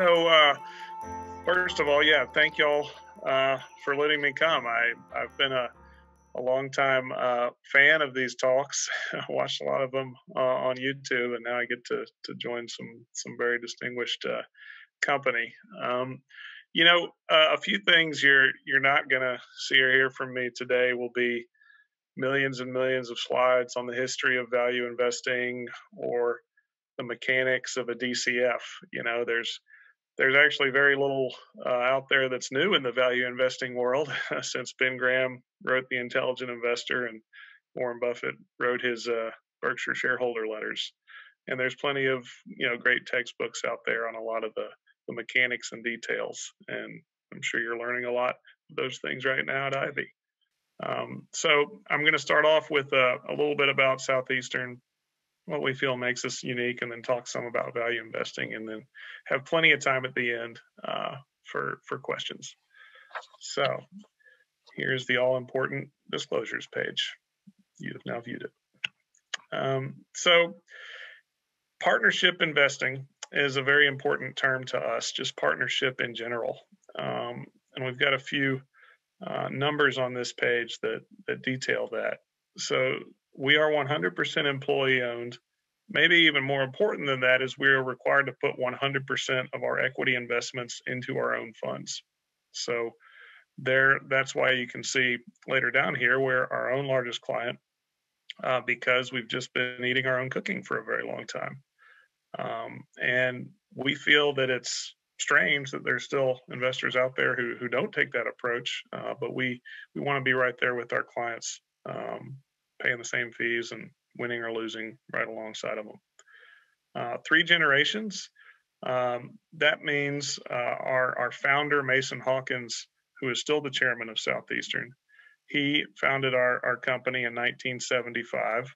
So first of all, yeah, thank y'all for letting me come. I've been a long time fan of these talks. I watched a lot of them on YouTube, and now I get to join some very distinguished company. You know, a few things you're not going to see or hear from me today will be millions and millions of slides on the history of value investing or the mechanics of a DCF. You know, there's actually very little out there that's new in the value investing world since Ben Graham wrote The Intelligent Investor and Warren Buffett wrote his Berkshire shareholder letters. And there's plenty of, you know, great textbooks out there on a lot of the mechanics and details. And I'm sure you're learning a lot of those things right now at Ivy. So I'm going to start off with a little bit about Southeastern, what we feel makes us unique, and then talk some about value investing, and then have plenty of time at the end for questions. So here's the all-important disclosures page. You have now viewed it. So partnership investing is a very important term to us, just partnership in general. And we've got a few numbers on this page that detail that. So we are 100% employee owned. Maybe even more important than that is we are required to put 100% of our equity investments into our own funds. So that's why you can see later down here we're our own largest client because we've just been eating our own cooking for a very long time. And we feel that it's strange that there's still investors out there who don't take that approach, but we want to be right there with our clients, paying the same fees and winning or losing right alongside of them. 3 generations, that means our founder, Mason Hawkins, who is still the chairman of Southeastern, he founded our company in 1975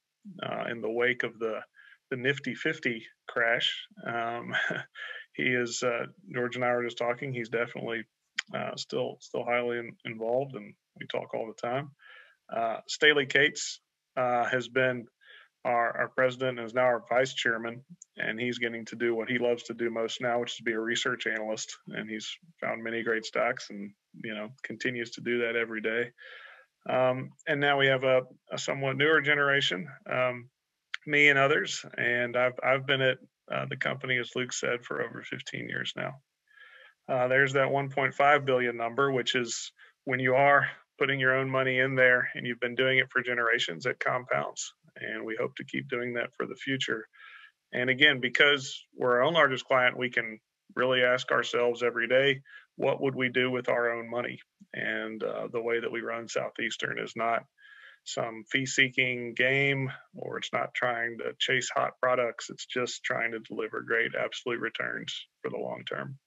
in the wake of the Nifty 50 crash. He is, George and I were just talking, he's definitely still highly involved, and we talk all the time. Staley Cates has been our president and is now our vice chairman, and he's getting to do what he loves to do most now, which is be a research analyst, and he's found many great stocks and, you know, continues to do that every day. And now we have a somewhat newer generation, me and others, and I've been at the company, as Luke said, for over 15 years now. There's that 1.5 billion number, which is when you are putting your own money in there and you've been doing it for generations, it compounds. And we hope to keep doing that for the future. And again, because we're our own largest client, we can really ask ourselves every day, what would we do with our own money? And the way that we run Southeastern is not some fee-seeking game, or it's not trying to chase hot products. It's just trying to deliver great absolute returns for the long term.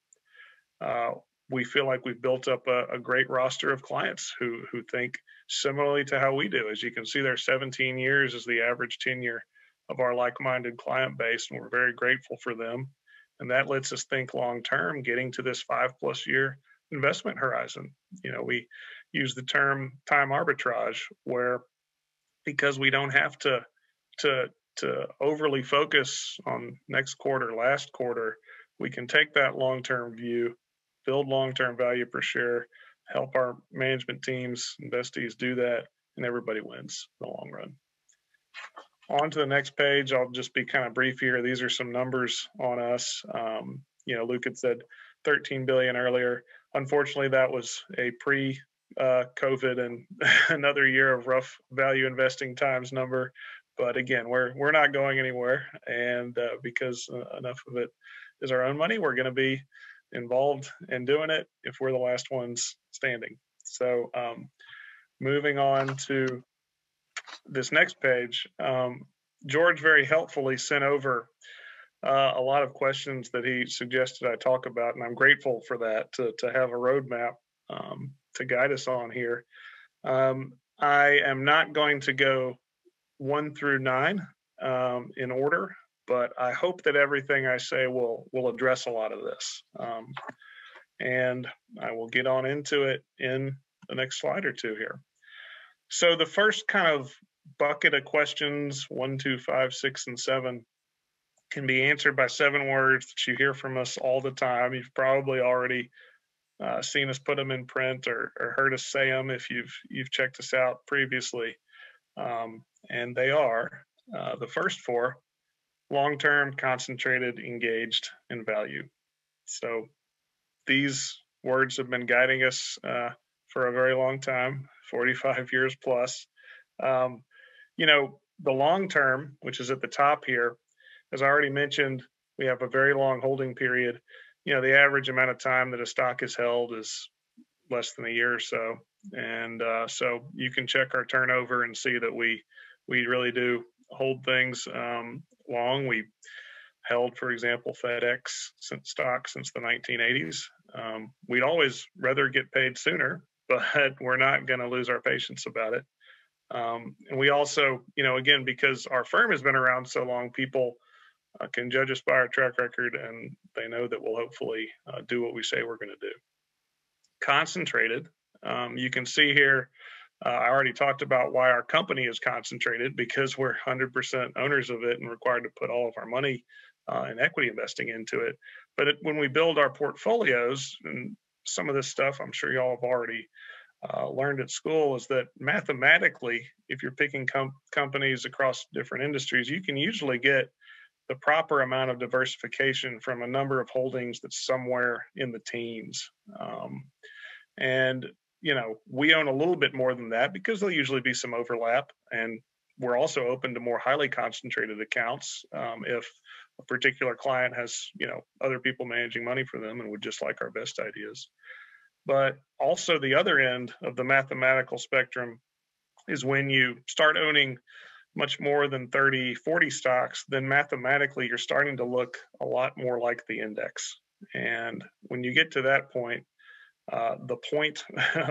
We feel like we've built up a great roster of clients who think similarly to how we do. As you can see, there, 17 years is the average tenure of our like-minded client base, and we're very grateful for them. And that lets us think long-term, getting to this 5+ year investment horizon. You know, we use the term time arbitrage, where because we don't have to overly focus on next quarter, last quarter, we can take that long-term view, build long-term value per share, help our management teams, investees do that, and everybody wins in the long run. On to the next page. I'll just be kind of brief here. These are some numbers on us. You know, Luke had said 13 billion earlier. Unfortunately, that was a pre-COVID and another year of rough value investing times number. But again, we're not going anywhere, and because enough of it is our own money, we're going to be involved in doing it if we're the last ones standing. So moving on to this next page, George very helpfully sent over a lot of questions that he suggested I talk about, and I'm grateful for that, to have a roadmap to guide us on here. I am not going to go 1 through 9 in order, but I hope that everything I say will address a lot of this. And I will get on into it in the next slide or two here. So the first kind of bucket of questions, 1, 2, 5, 6, and 7, can be answered by 7 words that you hear from us all the time. You've probably already seen us put them in print or heard us say them if you've checked us out previously. And they are the first 4, long-term, concentrated, engaged, and value. So these words have been guiding us for a very long time, 45 years plus. The long term, which is at the top here, as I already mentioned, we have a very long holding period. The average amount of time that a stock is held is less than a year or so. And so you can check our turnover and see that we really do hold things long. We held, for example, FedEx stock since the 1980s. We'd always rather get paid sooner, but we're not going to lose our patience about it. And we also, again, because our firm has been around so long, people can judge us by our track record, and they know that we'll hopefully do what we say we're going to do. Concentrated. You can see here, I already talked about why our company is concentrated, because we're 100% owners of it and required to put all of our money and equity investing into it. But when we build our portfolios, and some of this stuff I'm sure y'all have already learned at school, is that mathematically, if you're picking companies across different industries, you can usually get the proper amount of diversification from a number of holdings that's somewhere in the teens. We own a little bit more than that because there'll usually be some overlap, and we're also open to more highly concentrated accounts if a particular client has, other people managing money for them and would just like our best ideas. But also the other end of the mathematical spectrum is when you start owning much more than 30, 40 stocks, then mathematically you're starting to look a lot more like the index. And when you get to that point, the point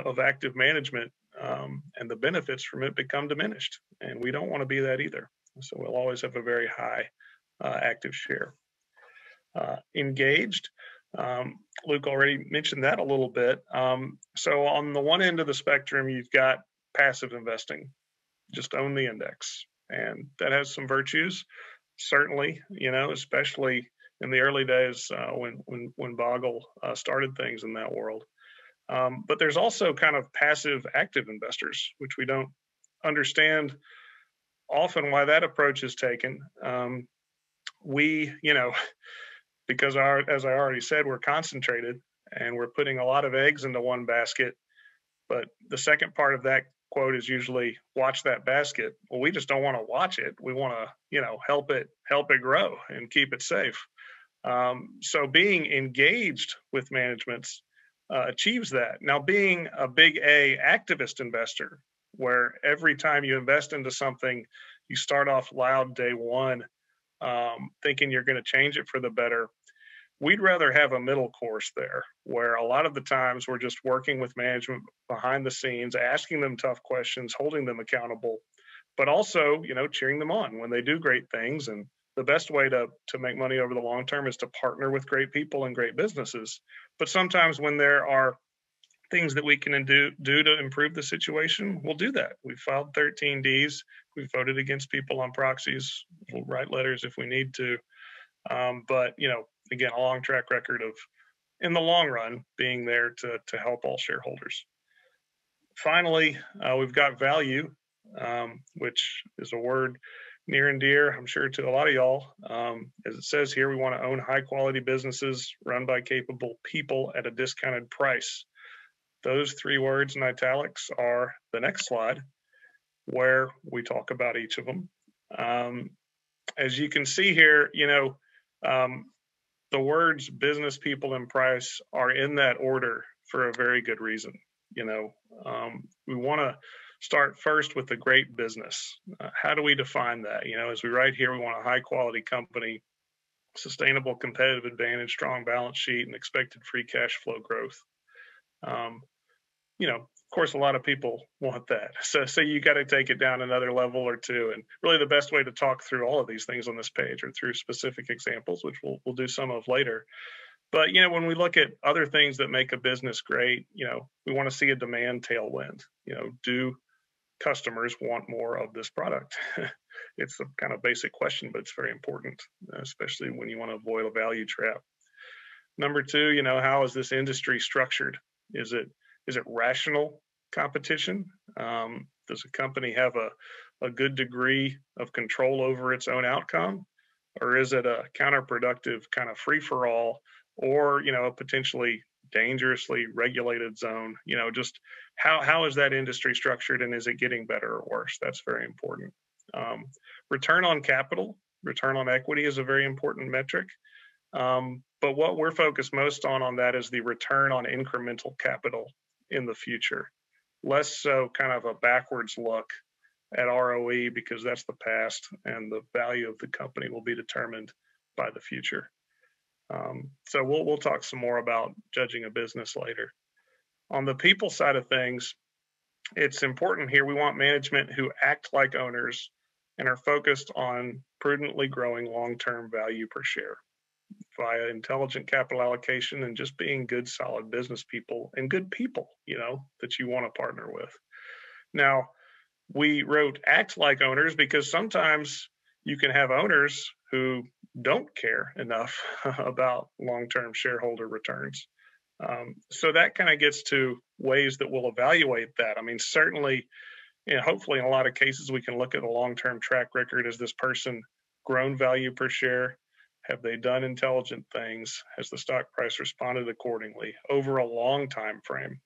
of active management and the benefits from it become diminished. And we don't want to be that either. So we'll always have a very high active share. Engaged. Luke already mentioned that a little bit. So on the one end of the spectrum, you've got passive investing. Just own the index. And that has some virtues, certainly, especially in the early days when Bogle started things in that world. But there's also kind of passive active investors, which we don't understand often why that approach is taken. Because as I already said, we're concentrated and we're putting a lot of eggs into one basket. But the second part of that quote is usually watch that basket. Well, we just don't want to watch it. We want to, help it grow and keep it safe. So being engaged with managements achieves that. Now, being a big A activist investor, where every time you invest into something, you start off loud day one, thinking you're going to change it for the better. We'd rather have a middle course there, where a lot of the times we're just working with management behind the scenes, asking them tough questions, holding them accountable, but also, cheering them on when they do great things. And the best way to make money over the long term is to partner with great people and great businesses. But sometimes when there are things that we can do to improve the situation, we'll do that. We've filed 13 Ds. We've voted against people on proxies. We'll write letters if we need to. Again, a long track record of, in the long run, being there to help all shareholders. Finally, we've got value, which is a word near and dear, I'm sure, to a lot of y'all. As it says here, we want to own high-quality businesses run by capable people at a discounted price. Those 3 words in italics are the next slide, where we talk about each of them. As you can see here, the words business, people, and price are in that order for a very good reason. We want to start first with a great business. How do we define that? As we write here, we want a high quality company, sustainable competitive advantage, strong balance sheet, and expected free cash flow growth. Of course, a lot of people want that. So you got to take it down another level or two. And really the best way to talk through all of these things on this page are through specific examples, which we'll do some of later. But, when we look at other things that make a business great, we want to see a demand tailwind. Do customers want more of this product? It's a kind of basic question, but it's very important, especially when you want to avoid a value trap. Number two, you know, how is this industry structured? Is it rational competition? Does a company have a good degree of control over its own outcome? Or is it a counterproductive kind of free-for-all, or, you know, a potentially dangerously regulated zone? You know, just how is that industry structured, and is it getting better or worse? That's very important. Return on capital, return on equity is a very important metric. But what we're focused most on that is the return on incremental capital in the future. Less so kind of a backwards look at ROE, because that's the past, and the value of the company will be determined by the future. So we'll talk some more about judging a business later. On the people side of things, it's important here. We want management who act like owners and are focused on prudently growing long-term value per share via intelligent capital allocation and just being good, solid business people and good people, you know, that you want to partner with. Now, we wrote act like owners because sometimes you can have owners who don't care enough about long-term shareholder returns. So that kind of gets to ways that we'll evaluate that. I mean, certainly, and hopefully in a lot of cases, we can look at a long-term track record. Has this person grown value per share? Have they done intelligent things? Has the stock price responded accordingly over a long time frame?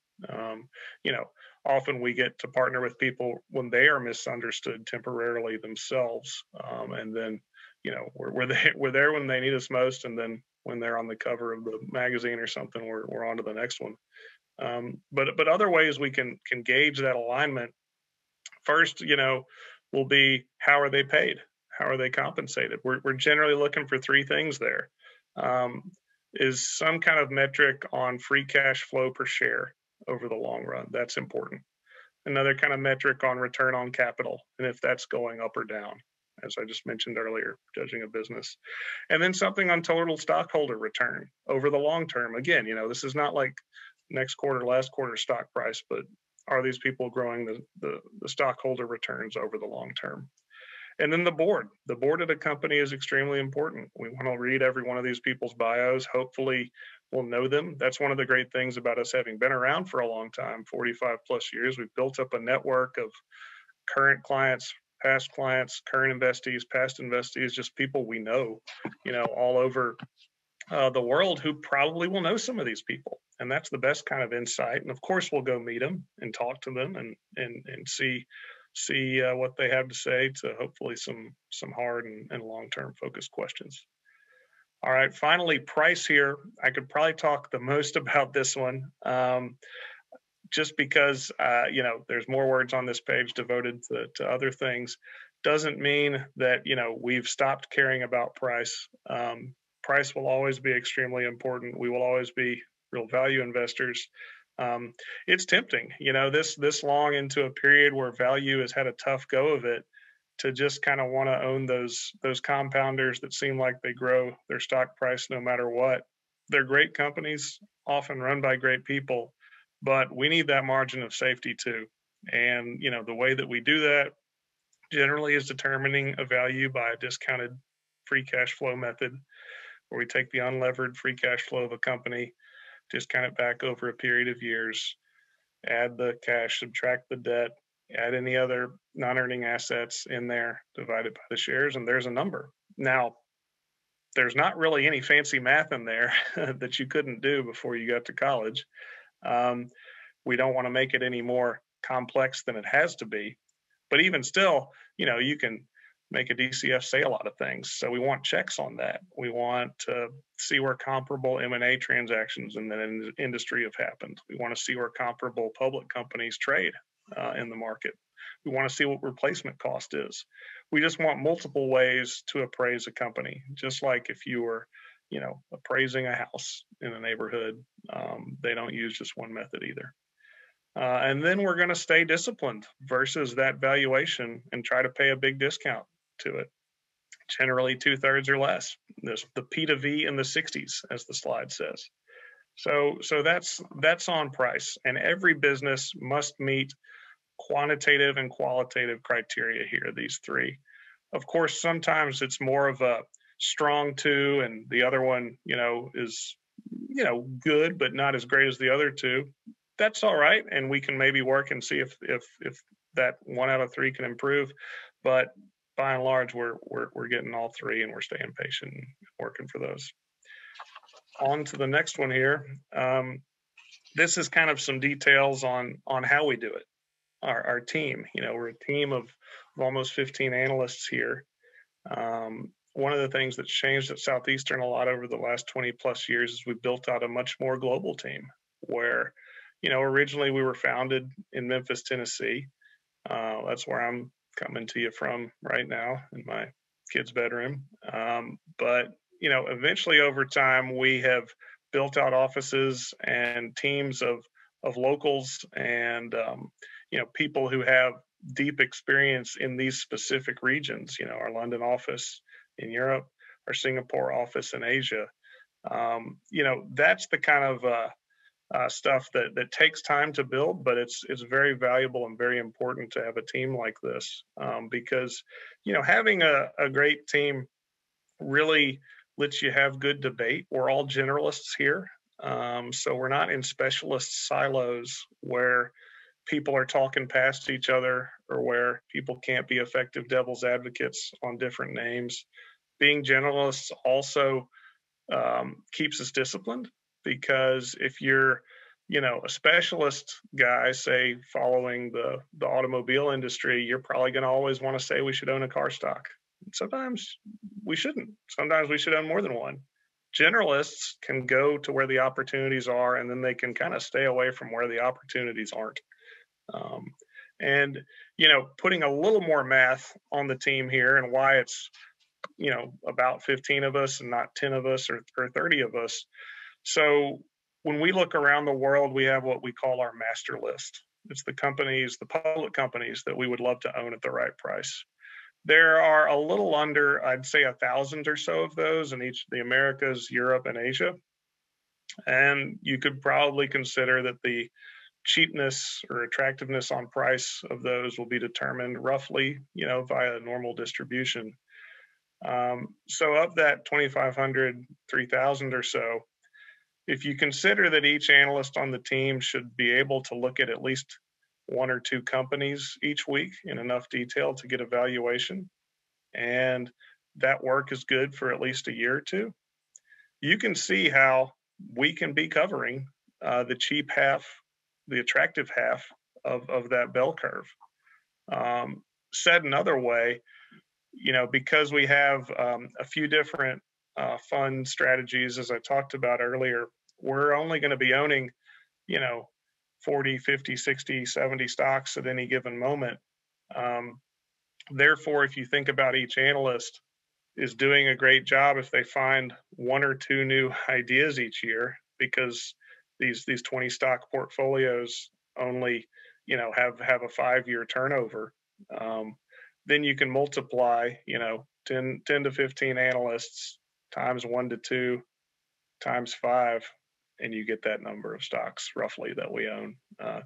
You know, often we get to partner with people when they are misunderstood temporarily themselves, and then, you know, we're there when they need us most, and then when they're on the cover of the magazine or something, we're on to the next one. But other ways we can gauge that alignment. First, you know, will be how are they paid? How are they compensated? We're generally looking for three things there. Is some kind of metric on free cash flow per share over the long run. That's important. Another kind of metric on return on capital, and if that's going up or down, as I just mentioned earlier, judging a business. And then something on total stockholder return over the long term. Again, you know, this is not like next quarter, last quarter stock price, but are these people growing the stockholder returns over the long term? And then the board. The board of the company is extremely important. We want to read every one of these people's bios. Hopefully we'll know them. That's one of the great things about us having been around for a long time, 45 plus years. We've built up a network of current clients, past clients, current investees, past investees, just people we know, you know, all over the world who probably will know some of these people. And that's the best kind of insight. And of course, we'll go meet them and talk to them and see what they have to say to hopefully some hard and long-term focused questions. All right, finally, price here. I could probably talk the most about this one. Just because, you know, there's more words on this page devoted to other things, doesn't mean that, you know, we've stopped caring about price. Price will always be extremely important. We will always be real value investors. It's tempting, you know, this long into a period where value has had a tough go of it, to just kind of want to own those compounders that seem like they grow their stock price no matter what. They're great companies, often run by great people. But we need that margin of safety too. And, you know, the way that we do that generally is determining a value by a discounted free cash flow method, where we take the unlevered free cash flow of a company, discount it back over a period of years, add the cash, subtract the debt, add any other non-earning assets in there, divide it by the shares, and there's a number. Now, there's not really any fancy math in there that you couldn't do before you got to college. We don't want to make it any more complex than it has to be, but even still, you know, you can make a DCF say a lot of things. So we want checks on that. We want to see where comparable M&A transactions in the industry have happened. We want to see where comparable public companies trade in the market. We want to see what replacement cost is. We just want multiple ways to appraise a company, just like if you were, you know, appraising a house in a neighborhood. They don't use just one method either. And then we're going to stay disciplined versus that valuation and try to pay a big discount to it. Generally 2/3 or less. There's the P to V in the 60s, as the slide says. So that's on price, and every business must meet quantitative and qualitative criteria here, these three. Of course, sometimes it's more of a strong two and the other one, is, good, but not as great as the other two. That's all right. And we can maybe work and see if that one out of three can improve. But by and large, we're getting all three and we're staying patient and working for those. On to the next one here. This is kind of some details on how we do it. Our team, we're a team of almost 15 analysts here. One of the things that's changed at Southeastern a lot over the last 20 plus years is we've built out a much more global team where, originally we were founded in Memphis, Tennessee. That's where I'm coming to you from right now in my kid's bedroom. But, eventually over time, we have built out offices and teams of locals and, people who have deep experience in these specific regions, our London office in Europe, our Singapore office in Asia. That's the kind of stuff that takes time to build, but it's very valuable and very important to have a team like this because, having a great team really lets you have good debate. We're all generalists here, so we're not in specialist silos where people are talking past each other or where people can't be effective devil's advocates on different names. Being generalists also keeps us disciplined because if you're, a specialist guy, say, following the automobile industry, you're probably going to always want to say we should own a car stock. Sometimes we shouldn't. Sometimes we should own more than one. Generalists can go to where the opportunities are, and then they can kind of stay away from where the opportunities aren't. Putting a little more math on the team here and why it's, about 15 of us and not 10 of us or 30 of us. So when we look around the world, we have what we call our master list. It's the companies, the public companies that we would love to own at the right price. There are a little under, I'd say, 1,000 or so of those in each of the Americas, Europe, and Asia. And you could probably consider that the cheapness or attractiveness on price of those will be determined roughly, via a normal distribution. So of that 2,500, 3,000 or so, if you consider that each analyst on the team should be able to look at least one or two companies each week in enough detail to get a valuation, and that work is good for at least a year or two, you can see how we can be covering the cheap half, the attractive half of that bell curve. Said another way, because we have a few different fund strategies, as I talked about earlier, we're only going to be owning, 40, 50, 60, 70 stocks at any given moment. Therefore, if you think about each analyst is doing a great job if they find one or two new ideas each year, because these 20 stock portfolios only, have a 5-year turnover. Then you can multiply, 10 to 15 analysts times 1 to 2 times 5, and you get that number of stocks roughly that we own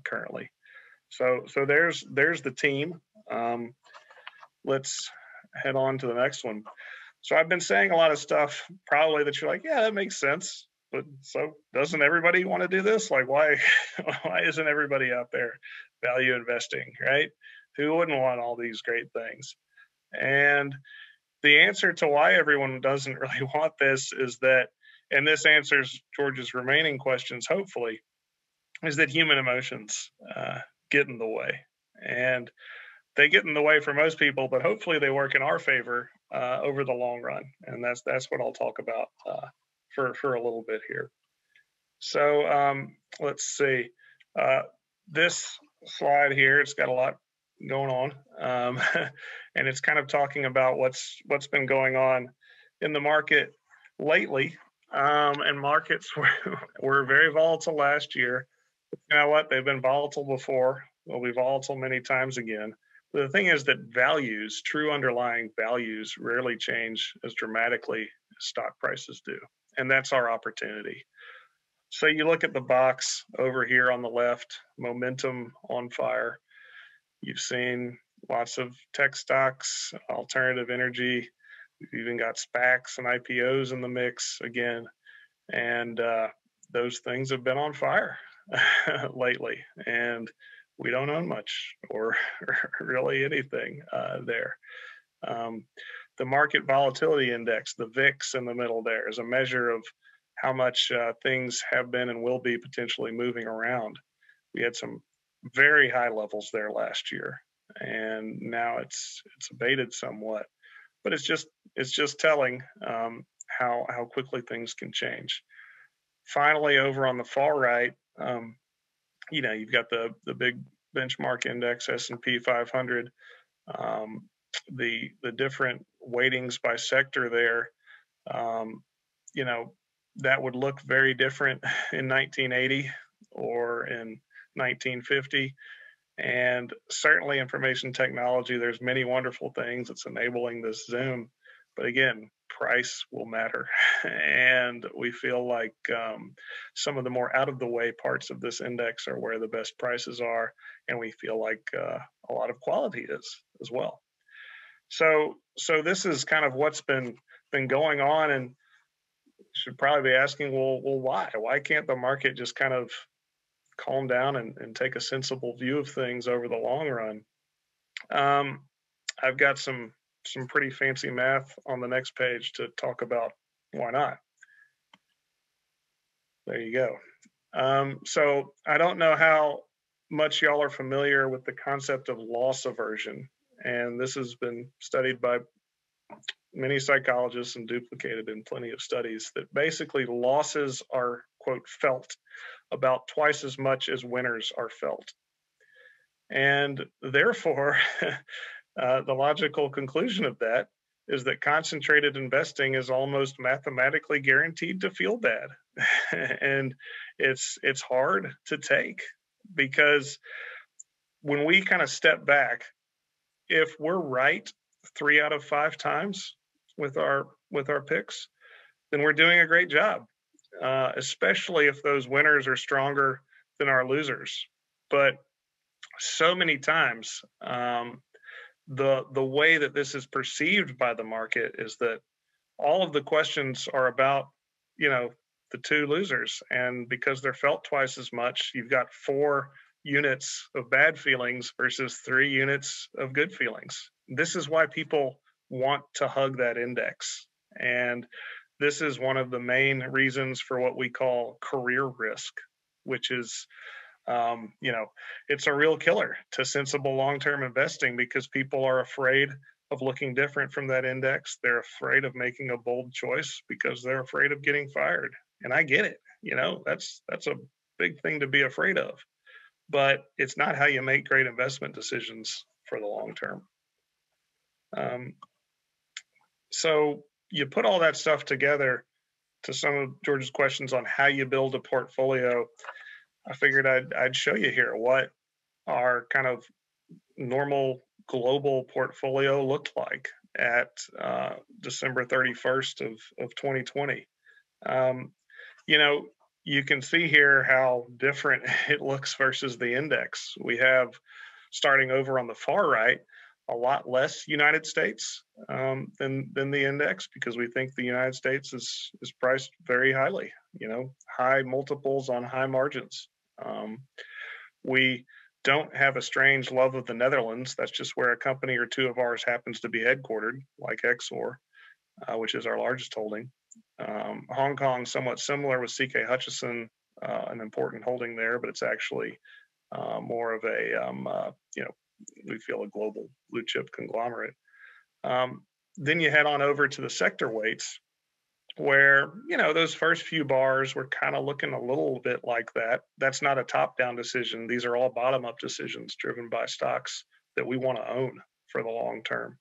currently. So there's the team. Let's head on to the next one. So I've been saying a lot of stuff probably that you're like, yeah, that makes sense. But so doesn't everybody want to do this? Like why isn't everybody out there value investing, right? Who wouldn't want all these great things? And the answer to why everyone doesn't really want this is that, and this answers George's remaining questions, hopefully, is that human emotions get in the way. And they get in the way for most people, but hopefully they work in our favor over the long run. And that's what I'll talk about for a little bit here. So let's see. This slide here, it's got a lot going on. And it's kind of talking about what's been going on in the market lately. And markets were very volatile last year. You know what? They've been volatile before. They'll be volatile many times again. But the thing is that values, true underlying values, rarely change as dramatically as stock prices do. And that's our opportunity. So you look at the box over here on the left, momentum on fire. You've seen lots of tech stocks, alternative energy. We've even got SPACs and IPOs in the mix again. And those things have been on fire lately. And we don't own much or really anything there. The market volatility index, the VIX in the middle there, is a measure of how much things have been and will be potentially moving around. We had some very high levels there last year, and now it's abated somewhat. But it's just telling how quickly things can change. Finally, over on the far right, you've got the big benchmark index, S&P 500. The different weightings by sector there, that would look very different in 1980 or in 1950. And certainly information technology, there's many wonderful things that's enabling this Zoom. But again, price will matter. And we feel like some of the more out of the way parts of this index are where the best prices are. And we feel like a lot of quality is as well. So this is kind of what's been going on, and you should probably be asking, well, why? Why can't the market just kind of calm down and take a sensible view of things over the long run? I've got some pretty fancy math on the next page to talk about why not. There you go. So I don't know how much y'all are familiar with the concept of loss aversion. And this has been studied by many psychologists and duplicated in plenty of studies, that basically losses are, quote, felt about twice as much as winners are felt. And therefore, the logical conclusion of that is that concentrated investing is almost mathematically guaranteed to feel bad. And it's hard to take, because when we kind of step back, if we're right 3 out of 5 times with our picks, then we're doing a great job, especially if those winners are stronger than our losers. But so many times, the way that this is perceived by the market is that all of the questions are about, the 2 losers. And because they're felt twice as much, you've got 4 units of bad feelings versus 3 units of good feelings. This is why people want to hug that index. And this is one of the main reasons for what we call career risk, which is, it's a real killer to sensible long-term investing, because people are afraid of looking different from that index. They're afraid of making a bold choice because they're afraid of getting fired. And I get it. That's a big thing to be afraid of. But it's not how you make great investment decisions for the long term. So you put all that stuff together to some of George's questions on how you build a portfolio. I figured I'd show you here what our kind of normal global portfolio looked like at December 31st of 2020. You can see here how different it looks versus the index. We have, starting over on the far right, a lot less United States than the index, because we think the United States is priced very highly, high multiples on high margins. We don't have a strange love of the Netherlands. That's just where a company or 2 of ours happens to be headquartered, like Exor, which is our largest holding. Hong Kong, somewhat similar with CK Hutchison, an important holding there, but it's actually more of a, we feel a global blue chip conglomerate. Then you head on over to the sector weights, where, those first few bars were kind of looking a little bit like that. That's not a top-down decision. These are all bottom-up decisions driven by stocks that we want to own for the long term.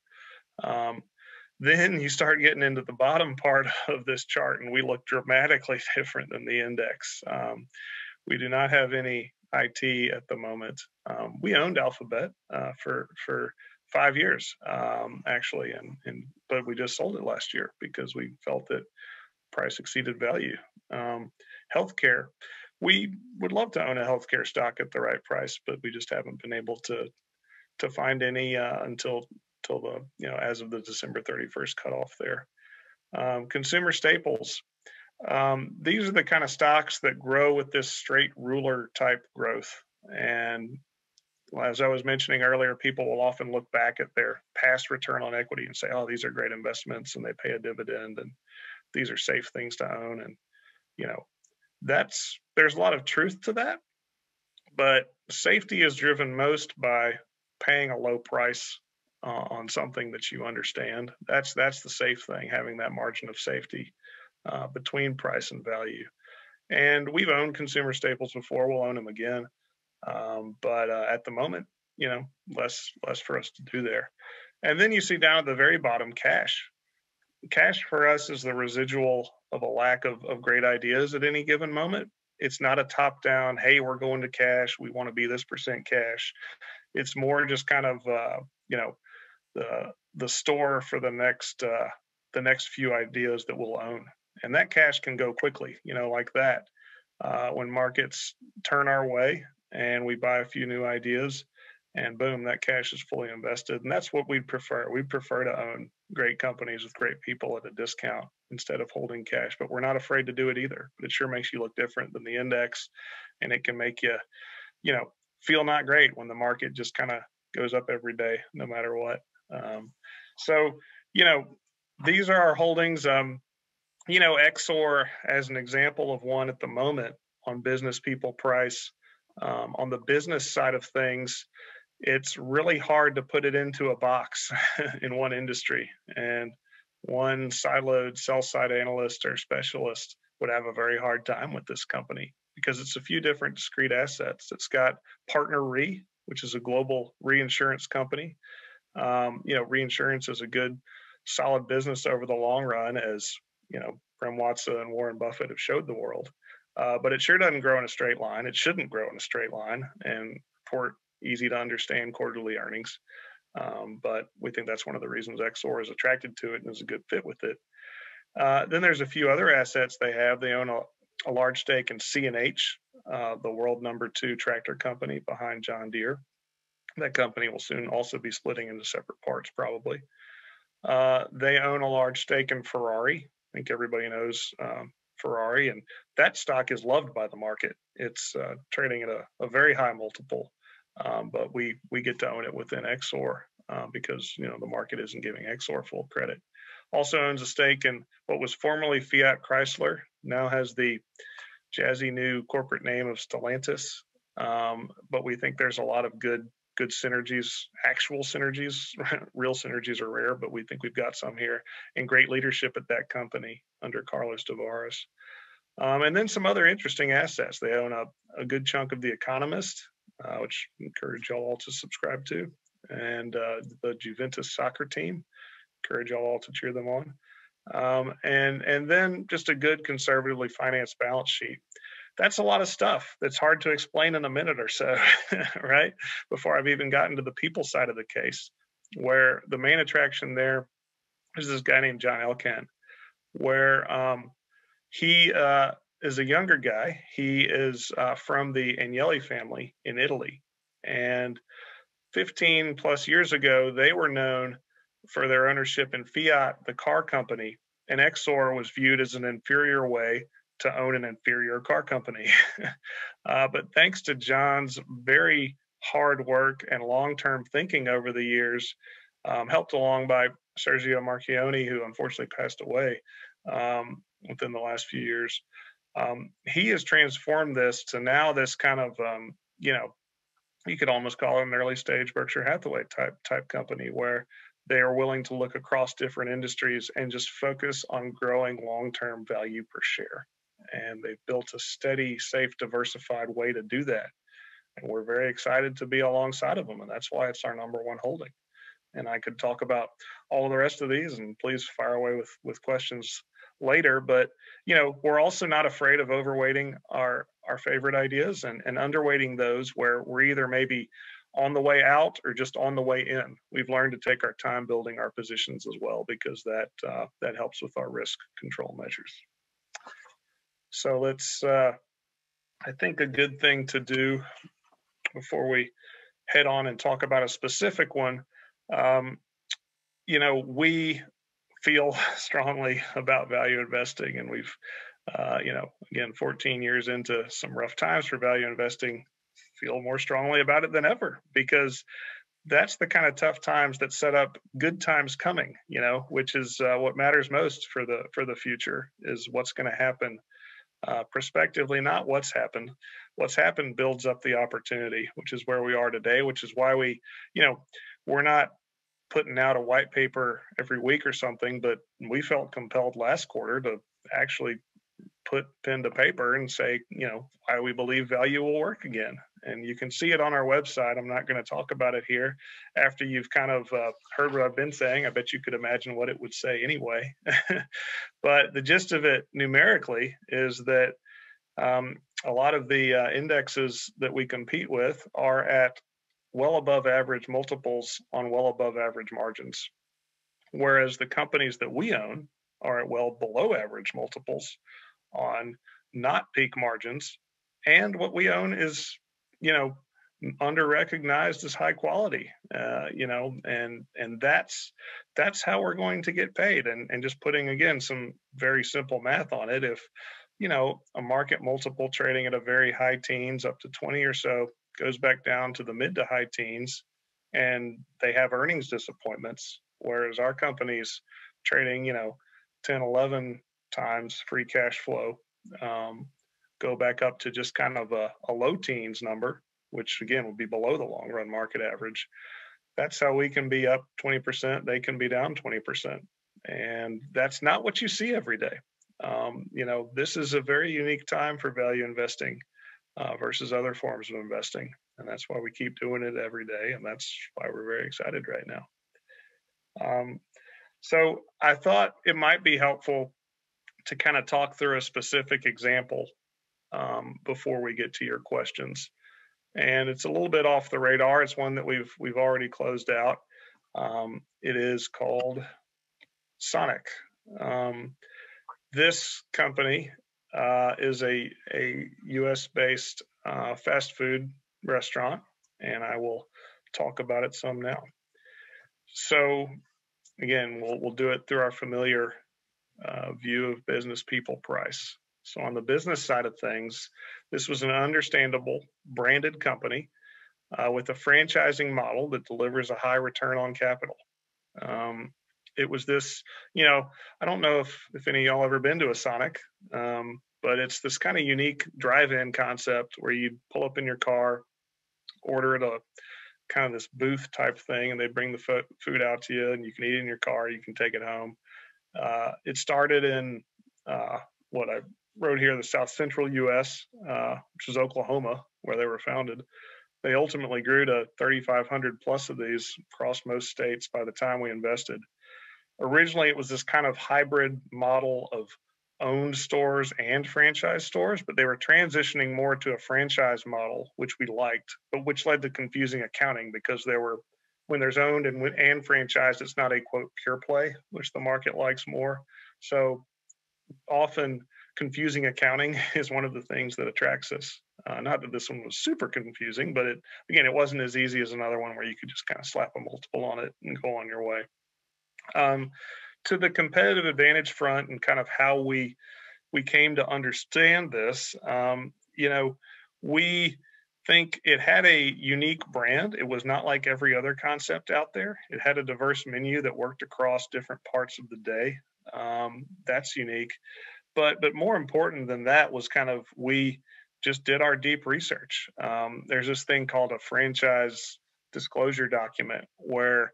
Then you start getting into the bottom part of this chart, and we look dramatically different than the index. We do not have any IT at the moment. We owned Alphabet for 5 years, actually, but we just sold it last year because we felt that price exceeded value. Healthcare, we would love to own a healthcare stock at the right price, but we just haven't been able to to find any until the as of the December 31st cutoff there. Consumer staples. These are the kind of stocks that grow with this straight ruler type growth. And as I was mentioning earlier, people will often look back at their past return on equity and say, oh, these are great investments and they pay a dividend and these are safe things to own. And, there's a lot of truth to that, but safety is driven most by paying a low price on something that you understand. That's the safe thing, having that margin of safety between price and value. And we've owned consumer staples before, we'll own them again. But at the moment, less for us to do there. And then you see down at the very bottom, cash. Cash for us is the residual of a lack of great ideas at any given moment. It's not a top-down, hey, we're going to cash, we want to be this percent cash. It's more just kind of, the store for the next few ideas that we'll own. And that cash can go quickly, like that. When markets turn our way, and we buy a few new ideas, and boom, that cash is fully invested. And that's what we'd prefer. We'd prefer to own great companies with great people at a discount instead of holding cash, but we're not afraid to do it either. But it sure makes you look different than the index, and it can make you, feel not great when the market just kind of goes up every day, no matter what. These are our holdings. Exor, as an example of one at the moment on business people price. On the business side of things, it's really hard to put it into a box in one industry. And one siloed sell-side analyst or specialist would have a very hard time with this company because it's a few different discrete assets. It's got Partner Re, which is a global reinsurance company. Reinsurance is a good, solid business over the long run, as Prem Watsa and Warren Buffett have showed the world. But it sure doesn't grow in a straight line. It shouldn't grow in a straight line and report easy to understand quarterly earnings. But we think that's one of the reasons Exor is attracted to it and is a good fit with it. Then there's a few other assets they have. They own a large stake in CNH, the world #2 tractor company behind John Deere. That company will soon also be splitting into separate parts, probably. They own a large stake in Ferrari. I think everybody knows Ferrari, and that stock is loved by the market. It's trading at a very high multiple, but we get to own it within Exor because the market isn't giving Exor full credit. Also owns a stake in what was formerly Fiat Chrysler, now has the jazzy new corporate name of Stellantis. But we think there's a lot of good synergies, actual synergies. Real synergies are rare, but we think we've got some here, and great leadership at that company under Carlos Tavares. And then some other interesting assets. They own a good chunk of The Economist, which I encourage y'all all to subscribe to, and the Juventus soccer team. Encourage y'all all to cheer them on. And then just a good conservatively financed balance sheet. That's a lot of stuff that's hard to explain in a minute or so, right? Before I've even gotten to the people side of the case, where the main attraction there is this guy named John Elkann, where he is a younger guy. He is from the Agnelli family in Italy. And 15 plus years ago, they were known for their ownership in Fiat, the car company, and Exor was viewed as an inferior way to own an inferior car company. But thanks to John's very hard work and long-term thinking over the years, helped along by Sergio Marchionne, who unfortunately passed away within the last few years, he has transformed this to now this kind of, you could almost call it an early stage Berkshire Hathaway type company, where they are willing to look across different industries and just focus on growing long-term value per share. And they've built a steady, safe, diversified way to do that. And we're very excited to be alongside of them. And that's why it's our #1 holding. And I could talk about all of the rest of these, and please fire away with questions later. But, we're also not afraid of overweighting our favorite ideas and underweighting those where we're either maybe on the way out or just on the way in. We've learned to take our time building our positions as well, because that helps with our risk control measures. So I think a good thing to do before we head on and talk about a specific one, you know, we feel strongly about value investing, and we've, you know, again, 14 years into some rough times for value investing, feel more strongly about it than ever, because that's the kind of tough times that set up good times coming, you know, which is what matters most for the future, is what's going to happen prospectively, not what's happened. What's happened builds up the opportunity, which is where we are today, which is why we, you know, we're not putting out a white paper every week or something, but we felt compelled last quarter to actually put pen to paper and say, you know, why we believe value will work again. And you can see it on our website. I'm not going to talk about it here. After you've kind of heard what I've been saying, I bet you could imagine what it would say anyway. But the gist of it numerically is that a lot of the indexes that we compete with are at well above average multiples on well above average margins, whereas the companies that we own are at well below average multiples on not peak margins. And what we own is, you know, under-recognized as high quality, you know, and that's how we're going to get paid. And just putting, again, some very simple math on it, if, you know, a market multiple trading at a very high teens up to 20 or so goes back down to the mid to high teens, and they have earnings disappointments, whereas our company's trading, you know, 10, 11 times free cash flow, go back up to just kind of a low teens number, which again would be below the long run market average. That's how we can be up 20%. They can be down 20%. And that's not what you see every day. You know, this is a very unique time for value investing versus other forms of investing. And that's why we keep doing it every day. And that's why we're very excited right now. So I thought it might be helpful to kind of talk through a specific example before we get to your questions. And it's a little bit off the radar. It's one that we've already closed out. It is called Sonic. This company is a US-based fast food restaurant, and I will talk about it some now. So again, we'll do it through our familiar view of business people price. So on the business side of things, this was an understandable branded company with a franchising model that delivers a high return on capital. It was this, you know, I don't know if any of y'all ever been to a Sonic, but it's this kind of unique drive-in concept where you pull up in your car, order at a kind of this booth type thing, and they bring the food out to you, and you can eat it in your car, you can take it home. It started in what I wrote here, the South Central U.S., which is Oklahoma, where they were founded. They ultimately grew to 3,500 plus of these across most states by the time we invested. Originally, it was this kind of hybrid model of owned stores and franchise stores, but they were transitioning more to a franchise model, which we liked, but which led to confusing accounting because there were, when there's owned and franchised, it's not a, quote, pure play, which the market likes more. So often confusing accounting is one of the things that attracts us. Not that this one was super confusing, but it, again, it wasn't as easy as another one where you could just kind of slap a multiple on it and go on your way. To the competitive advantage front and kind of how we came to understand this, you know, we think it had a unique brand. It was not like every other concept out there. It had a diverse menu that worked across different parts of the day. That's unique. But more important than that was kind of we just did our deep research. There's this thing called a franchise disclosure document where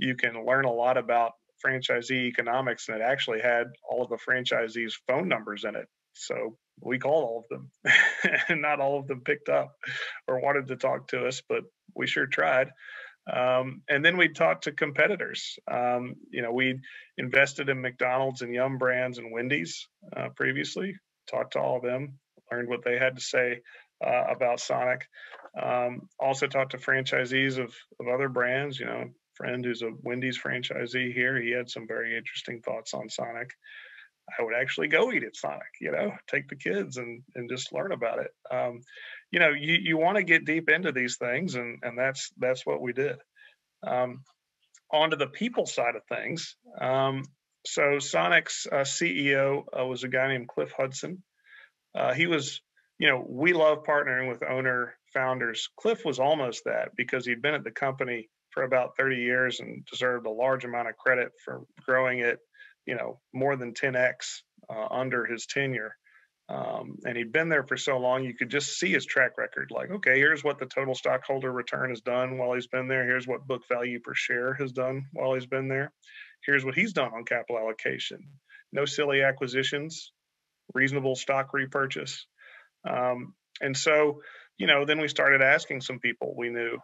you can learn a lot about franchisee economics, and it actually had all of the franchisees' phone numbers in it. So we called all of them, and not all of them picked up or wanted to talk to us, but we sure tried. And then we talked to competitors. You know, we invested in McDonald's and Yum brands and Wendy's previously, talked to all of them, learned what they had to say about Sonic. Also talked to franchisees of other brands, you know, friend who's a Wendy's franchisee here. He had some very interesting thoughts on Sonic. I would actually go eat at Sonic, you know, take the kids and just learn about it. you know, you want to get deep into these things, and that's what we did. Onto the people side of things. So Sonic's CEO was a guy named Cliff Hudson. He was, you know, we love partnering with owner founders. Cliff was almost that because he'd been at the company for about 30 years and deserved a large amount of credit for growing it, you know, more than 10x under his tenure. And he'd been there for so long, you could just see his track record. Like, okay, here's what the total stockholder return has done while he's been there. Here's what book value per share has done while he's been there. Here's what he's done on capital allocation. No silly acquisitions, reasonable stock repurchase. And so, you know, then we started asking some people we knew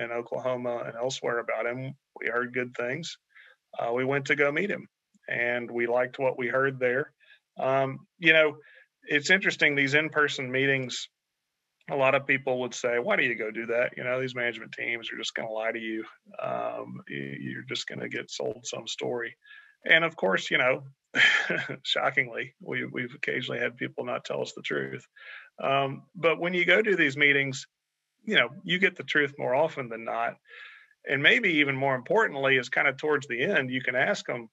in Oklahoma and elsewhere about him. We heard good things. We went to go meet him, and we liked what we heard there. You know, it's interesting, these in-person meetings, a lot of people would say, why do you go do that? You know, these management teams are just going to lie to you. You're just going to get sold some story. And of course, you know, shockingly, we've occasionally had people not tell us the truth. But when you go to these meetings, you know, you get the truth more often than not. And maybe even more importantly is kind of towards the end, you can ask them,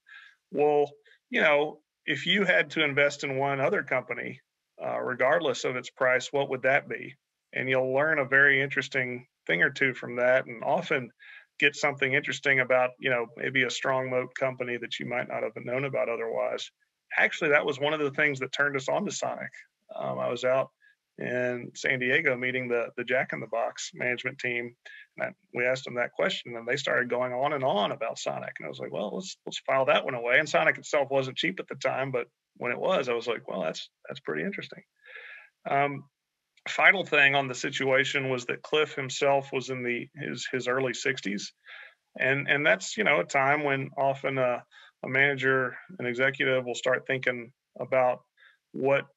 well, you know, if you had to invest in one other company, regardless of its price, what would that be? And you'll learn a very interesting thing or two from that, and often get something interesting about, you know, maybe a strong moat company that you might not have known about otherwise. Actually, that was one of the things that turned us on to Sonic. I was out in San Diego meeting the Jack in the Box management team, and we asked them that question, and they started going on and on about Sonic. And I was like, well, let's file that one away. And Sonic itself wasn't cheap at the time, but when it was, I was like, well, that's pretty interesting. Final thing on the situation was that Cliff himself was in his early 60s, and that's, you know, a time when often a manager, an executive, will start thinking about what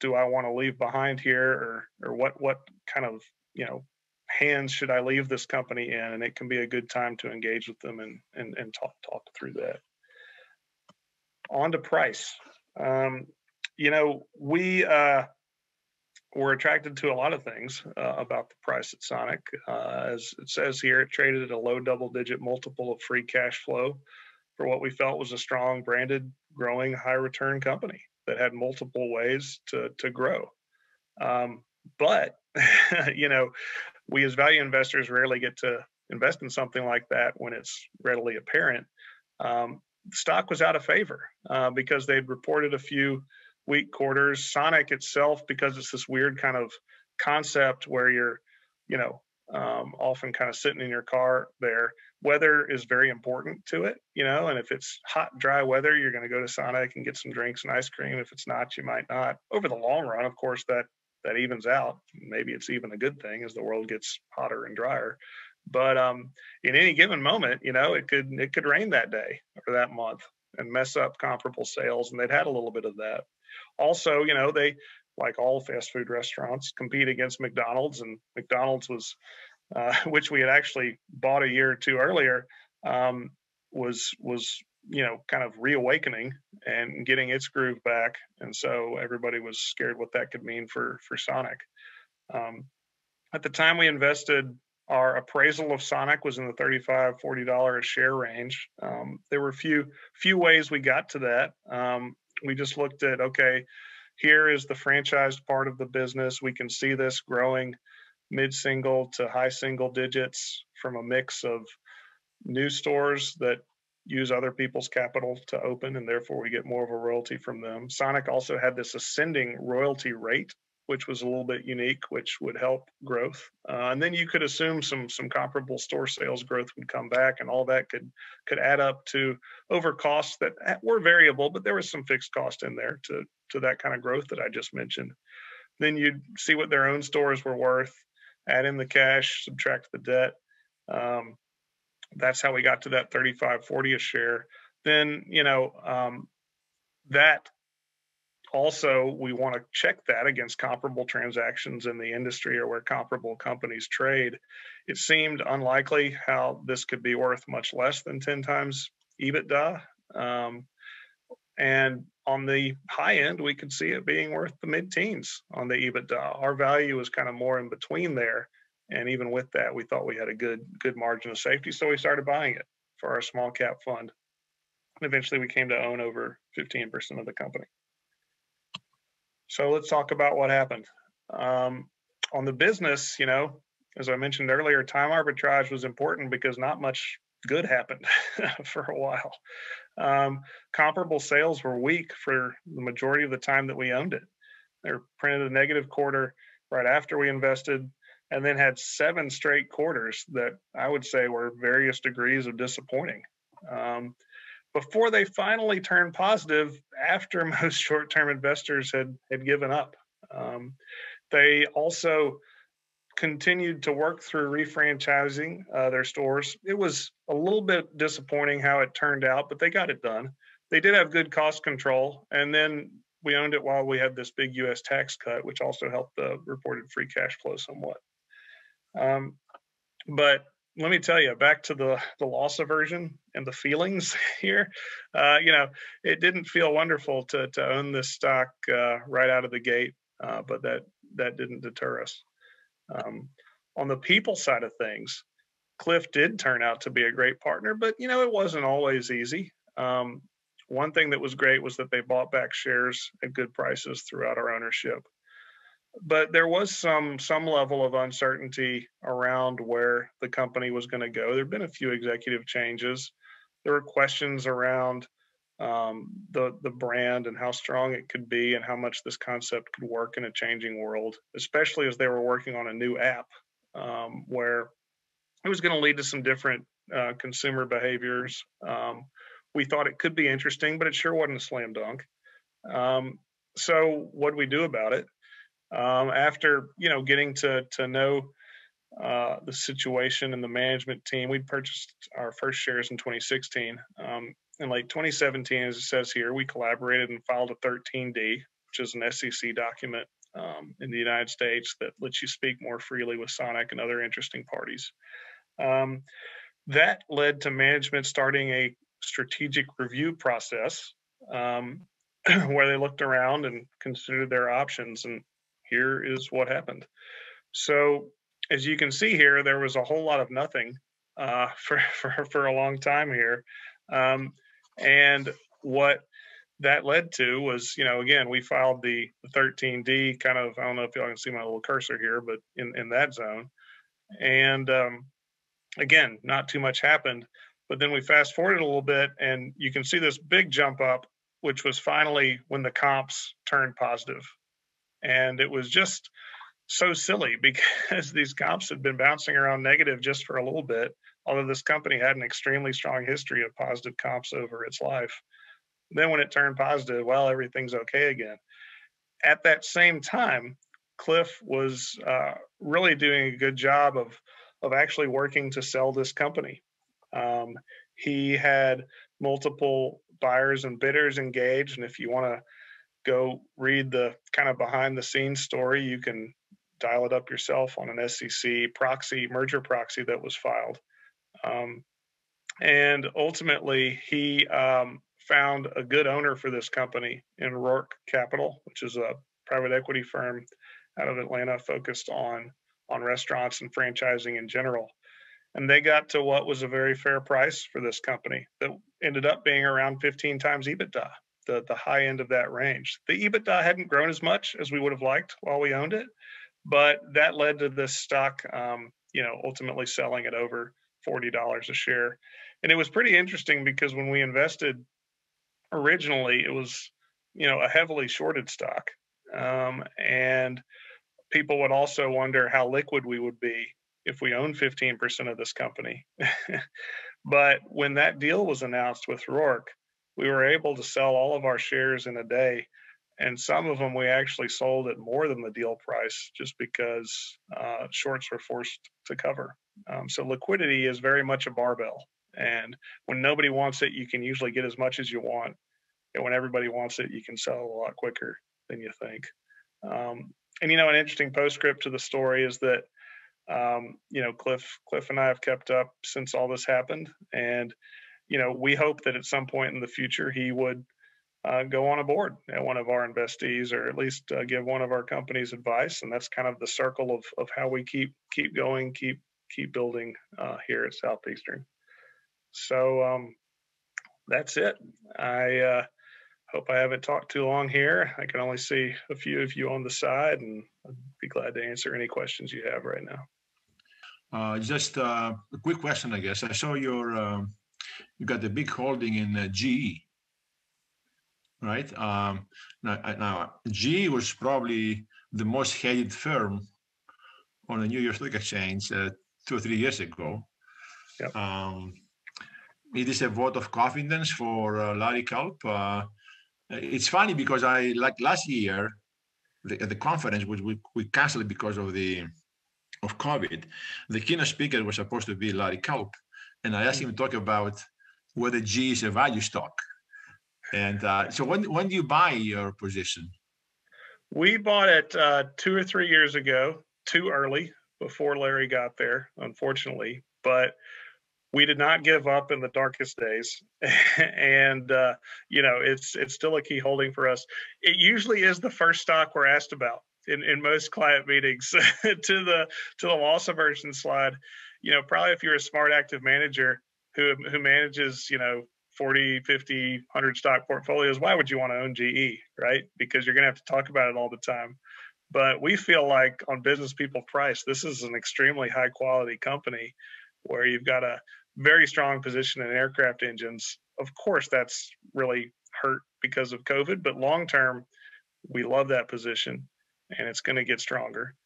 do I want to leave behind here, or what kind of, you know, hands should I leave this company in, and it can be a good time to engage with them and talk through that. On to price. You know, we were attracted to a lot of things about the price at Sonic. As it says here, it traded at a low double-digit multiple of free cash flow for what we felt was a strong, branded, growing, high-return company that had multiple ways to grow. But, you know, we as value investors rarely get to invest in something like that when it's readily apparent. Stock was out of favor because they'd reported a few weak quarters. Sonic itself, because it's this weird kind of concept where you're, you know, often kind of sitting in your car there, weather is very important to it, you know, and if it's hot, dry weather, you're going to go to Sonic and get some drinks and ice cream. If it's not, you might not. Over the long run, of course, that evens out. Maybe it's even a good thing as the world gets hotter and drier. But in any given moment, you know, it could rain that day or that month and mess up comparable sales. And they'd had a little bit of that. Also, you know, they, like all fast food restaurants, compete against McDonald's. And McDonald's was, which we had actually bought a year or two earlier, was you know, kind of reawakening and getting its groove back. And so everybody was scared what that could mean for Sonic. At the time we invested, our appraisal of Sonic was in the $35, $40 a share range. There were a few ways we got to that. We just looked at, okay, here is the franchised part of the business. We can see this growing mid-single to high single digits from a mix of new stores that use other people's capital to open, and therefore we get more of a royalty from them. Sonic also had this ascending royalty rate, which was a little bit unique, which would help growth. And then you could assume some comparable store sales growth would come back, and all that could add up to over costs that were variable, but there was some fixed cost in there to that kind of growth that I just mentioned. Then you'd see what their own stores were worth, add in the cash, subtract the debt. That's how we got to that $35.40 a share. Then, you know, that also, we want to check that against comparable transactions in the industry or where comparable companies trade. It seemed unlikely how this could be worth much less than 10 times EBITDA. And on the high end, we could see it being worth the mid-teens on the EBITDA. Our value was kind of more in between there. And even with that, we thought we had a good margin of safety. So we started buying it for our small cap fund. And eventually we came to own over 15% of the company. So let's talk about what happened. On the business, as I mentioned earlier, time arbitrage was important because not much good happened for a while. Comparable sales were weak for the majority of the time that we owned it. They printed a negative quarter right after we invested, and then had 7 straight quarters that I would say were various degrees of disappointing. Before they finally turned positive, after most short-term investors had given up. They also continued to work through refranchising their stores. It was a little bit disappointing how it turned out, but they got it done. They did have good cost control, and then we owned it while we had this big U.S. tax cut, which also helped the reported free cash flow somewhat. But let me tell you, back to the loss aversion and the feelings here. It didn't feel wonderful to own this stock right out of the gate, but that didn't deter us. On the people side of things, Cliff did turn out to be a great partner, but it wasn't always easy. One thing that was great was that they bought back shares at good prices throughout our ownership. But there was some level of uncertainty around where the company was going to go. There have been a few executive changes. There were questions around the brand and how strong it could be and how much this concept could work in a changing world, especially as they were working on a new app where it was going to lead to some different consumer behaviors. We thought it could be interesting, but it sure wasn't a slam dunk. So what do we do about it? After getting to know the situation and the management team, we purchased our first shares in 2016. In late 2017, as it says here, we collaborated and filed a 13D, which is an SEC document in the United States that lets you speak more freely with Sonic and other interesting parties. That led to management starting a strategic review process where they looked around and considered their options. And here is what happened. So as you can see here, there was a whole lot of nothing for a long time here. And what that led to was, again, we filed the 13D kind of, I don't know if y'all can see my little cursor here, but in that zone. And again, not too much happened. But then we fast forwarded a little bit, and you can see this big jump up, which was finally when the comps turned positive. And it was just so silly because these comps had been bouncing around negative just for a little bit, although this company had an extremely strong history of positive comps over its life. Then when it turned positive, well, everything's okay again. At that same time, Cliff was really doing a good job of actually working to sell this company. He had multiple buyers and bidders engaged, and if you want to go read the kind of behind-the-scenes story, you can dial it up yourself on an SEC merger proxy that was filed. And ultimately, he found a good owner for this company in Roark Capital, which is a private equity firm out of Atlanta focused on restaurants and franchising in general. And they got to what was a very fair price for this company that ended up being around 15 times EBITDA, the high end of that range. The EBITDA hadn't grown as much as we would have liked while we owned it, but that led to this stock, ultimately selling at over $40 a share. And it was pretty interesting because when we invested originally, it was, a heavily shorted stock. And people would also wonder how liquid we would be if we own 15% of this company. But when that deal was announced with Roark, we were able to sell all of our shares in a day. And some of them we actually sold at more than the deal price just because shorts were forced to cover. So liquidity is very much a barbell. And when nobody wants it, you can usually get as much as you want. And when everybody wants it, you can sell a lot quicker than you think. An interesting postscript to the story is that Cliff and I have kept up since all this happened. And, we hope that at some point in the future, he would go on a board at one of our investees, or at least give one of our companies advice. And that's kind of the circle of how we keep going, keep building here at Southeastern. So that's it. I hope I haven't talked too long here. I can only see a few of you on the side, and I'd be glad to answer any questions you have right now. Just a quick question, I guess. I saw you got a big holding in GE. Right now, GE was probably the most hated firm on the New York Stock Exchange 2 or 3 years ago. Yep. It is a vote of confidence for Larry Kulp. It's funny because I last year the conference, which we canceled because of COVID. The keynote speaker was supposed to be Larry Kulp, and I asked him to talk about whether GE is a value stock. And so when do you buy your position? We bought it 2 or 3 years ago, too early, before Larry got there, unfortunately. But we did not give up in the darkest days. And, you know, it's still a key holding for us. It usually is the first stock we're asked about in most client meetings. to the loss aversion slide, you know, probably if you're a smart active manager who manages, you know, 40, 50, 100 stock portfolios, why would you want to own GE, right? Because you're going to have to talk about it all the time. But we feel like on Business People Price, this is an extremely high quality company where you've got a very strong position in aircraft engines. Of course, that's really hurt because of COVID, but long-term, we love that position and it's going to get stronger.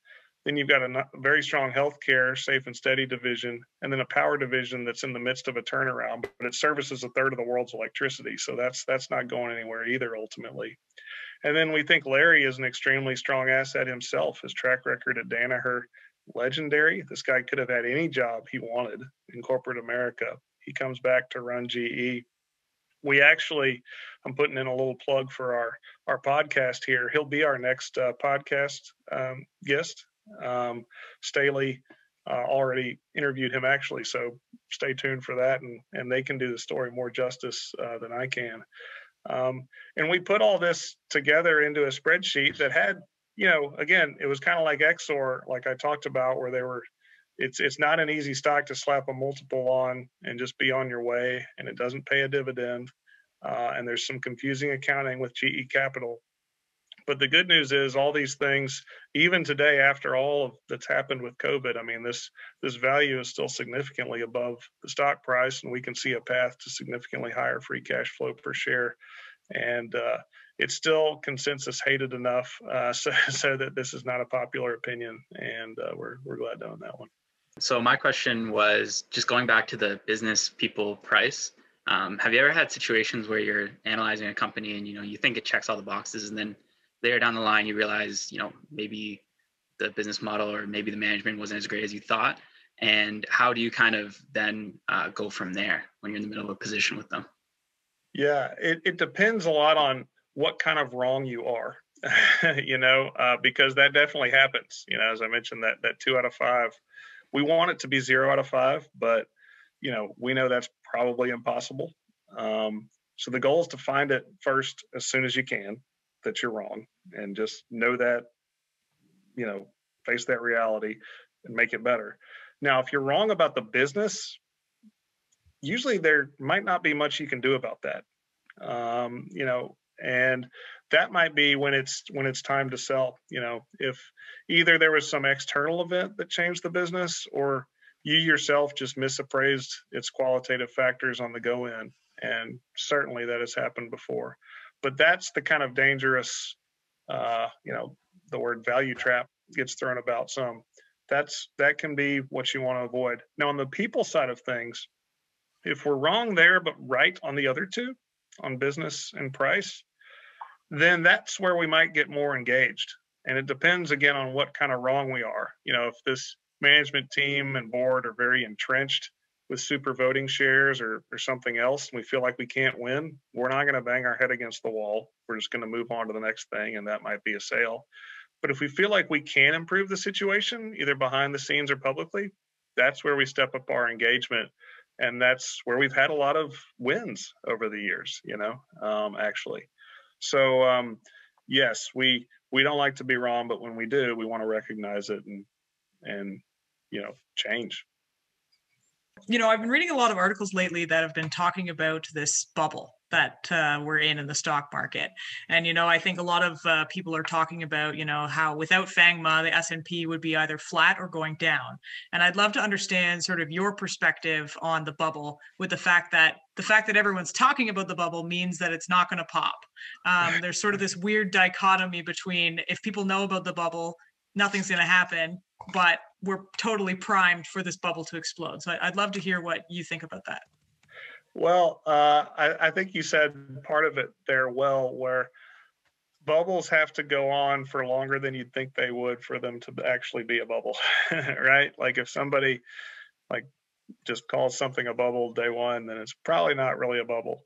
Then you've got a very strong healthcare, safe and steady division, and then a power division that's in the midst of a turnaround, but it services a third of the world's electricity. So that's not going anywhere either, ultimately. And then we think Larry is an extremely strong asset himself. His track record at Danaher, legendary. This guy could have had any job he wanted in corporate America. He comes back to run GE. We actually, I'm putting in a little plug for our podcast here. He'll be our next podcast guest. Staley already interviewed him, actually, so stay tuned for that, and they can do the story more justice than I can. And we put all this together into a spreadsheet that had, you know, again, it was kind of like Exor, like I talked about, where they were, it's not an easy stock to slap a multiple on and just be on your way, and it doesn't pay a dividend, and there's some confusing accounting with GE Capital. But the good news is all these things, even today, after all of that's happened with COVID, I mean, this value is still significantly above the stock price, and we can see a path to significantly higher free cash flow per share. And it's still consensus hated enough so that this is not a popular opinion, and we're glad to own that one. So my question was just going back to the Business People Price. Have you ever had situations where you're analyzing a company and, you know, you think it checks all the boxes, and then there down the line, you realize, you know, maybe the business model or maybe the management wasn't as great as you thought? And how do you kind of then go from there when you're in the middle of a position with them? Yeah, it depends a lot on what kind of wrong you are, you know, because that definitely happens. You know, as I mentioned, that 2 out of 5, we want it to be 0 out of 5, but, you know, we know that's probably impossible. So the goal is to find it first as soon as you can, that you're wrong, and just know that, you know, face that reality and make it better. Now, if you're wrong about the business, usually there might not be much you can do about that. You know, and that might be when it's time to sell, you know, if either there was some external event that changed the business, or you yourself just misappraised its qualitative factors on the go in. And certainly that has happened before. But that's the kind of dangerous, you know, the word value trap gets thrown about some. That can be what you want to avoid. Now, on the people side of things, if we're wrong there but right on the other two, on business and price, then that's where we might get more engaged. And it depends, again, on what kind of wrong we are. You know, if this management team and board are very entrenched with super voting shares or something else, and we feel like we can't win, we're not going to bang our head against the wall. We're just going to move on to the next thing, and that might be a sale. But if we feel like we can improve the situation, either behind the scenes or publicly, that's where we step up our engagement. And that's where we've had a lot of wins over the years, you know, actually. So yes, we don't like to be wrong, but when we do, we want to recognize it and you know, change. You know, I've been reading a lot of articles lately that have been talking about this bubble that we're in the stock market. And, you know, I think a lot of people are talking about, you know, how without FANGMA, the S&P would be either flat or going down. And I'd love to understand sort of your perspective on the bubble with the fact that everyone's talking about the bubble means that it's not going to pop. There's sort of this weird dichotomy between if people know about the bubble, nothing's going to happen, but we're totally primed for this bubble to explode. So I'd love to hear what you think about that. Well, I think you said part of it there well, where bubbles have to go on for longer than you'd think they would for them to actually be a bubble, right? Like if somebody like just calls something a bubble day one, then it's probably not really a bubble.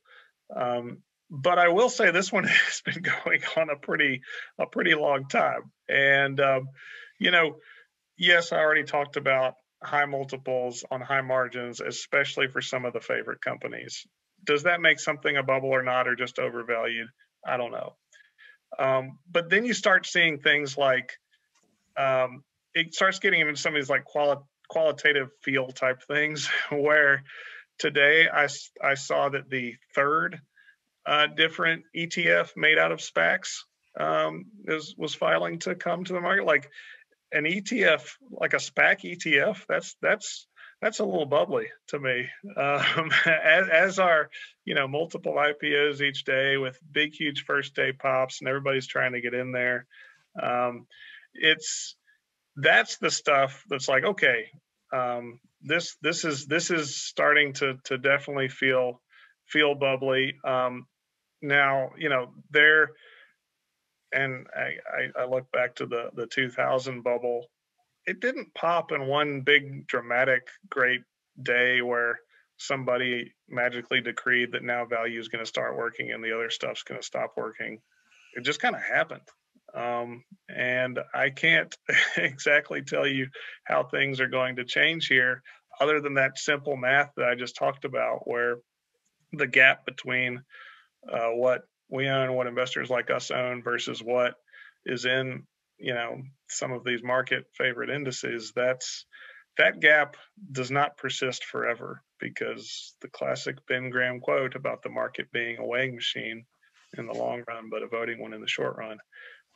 But I will say this one has been going on a pretty long time. And, you know, yes, I already talked about high multiples on high margins, especially for some of the favorite companies. Does that make something a bubble or not, or just overvalued? I don't know. But then you start seeing things like, it starts getting into some of these like qualitative feel type things, where today I saw that the third different ETF made out of SPACs was filing to come to the market. Like an ETF, like a SPAC ETF, that's a little bubbly to me. As are, you know, multiple IPOs each day with big, huge first day pops, and everybody's trying to get in there. That's the stuff that's like, okay, this is starting to definitely feel bubbly. Now, you know, there. And I look back to the 2000 bubble. It didn't pop in one big, dramatic, great day where somebody magically decreed that now value is going to start working and the other stuff's going to stop working. It just kind of happened. And I can't exactly tell you how things are going to change here, other than that simple math that I just talked about, where the gap between what we own, what investors like us own, versus what is in, you know, some of these market favorite indices, that gap does not persist forever, because the classic Ben Graham quote about the market being a weighing machine in the long run, but a voting one in the short run,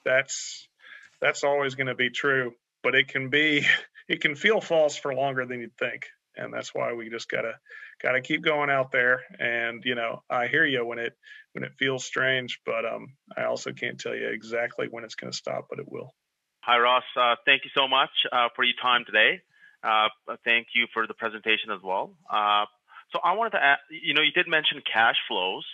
that's always going to be true, but it can feel false for longer than you'd think. And that's why we just gotta keep going out there. And, you know, I hear you when it feels strange, but I also can't tell you exactly when it's going to stop, but it will. Hi, Ross. Thank you so much for your time today. Thank you for the presentation as well. So I wanted to ask, you know, you did mention cash flows.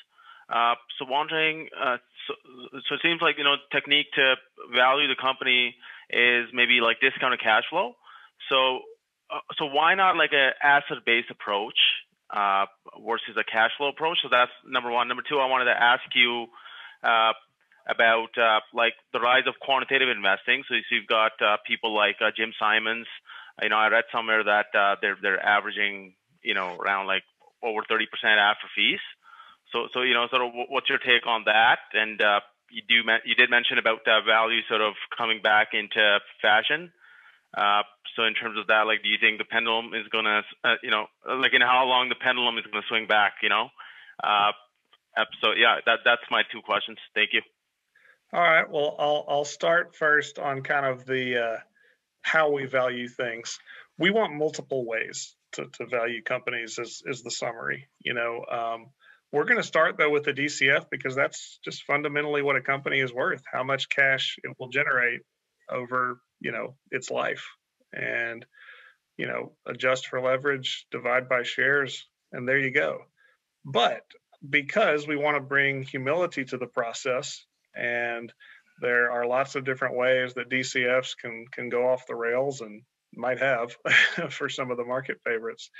So wondering, so it seems like, you know, technique to value the company is maybe like discounted cash flow. So why not like an asset-based approach versus a cash flow approach? So that's number one. Number two, I wanted to ask you about like the rise of quantitative investing. So you've got people like Jim Simons. You know, I read somewhere that they're averaging, you know, around like over 30% after fees. So you know, sort of what's your take on that? And you did mention about value sort of coming back into fashion. So in terms of that, like, do you think the pendulum is going to, you know, like in how long the pendulum is going to swing back, you know? So yeah, that's my two questions. Thank you. All right. Well, I'll start first on kind of the, how we value things. We want multiple ways to value companies is the summary. You know, we're going to start though with the DCF, because that's just fundamentally what a company is worth, how much cash it will generate over, you know, its life. And, you know, adjust for leverage, divide by shares, and there you go. But because we want to bring humility to the process, and there are lots of different ways that DCFs can go off the rails, and might have for some of the market favorites.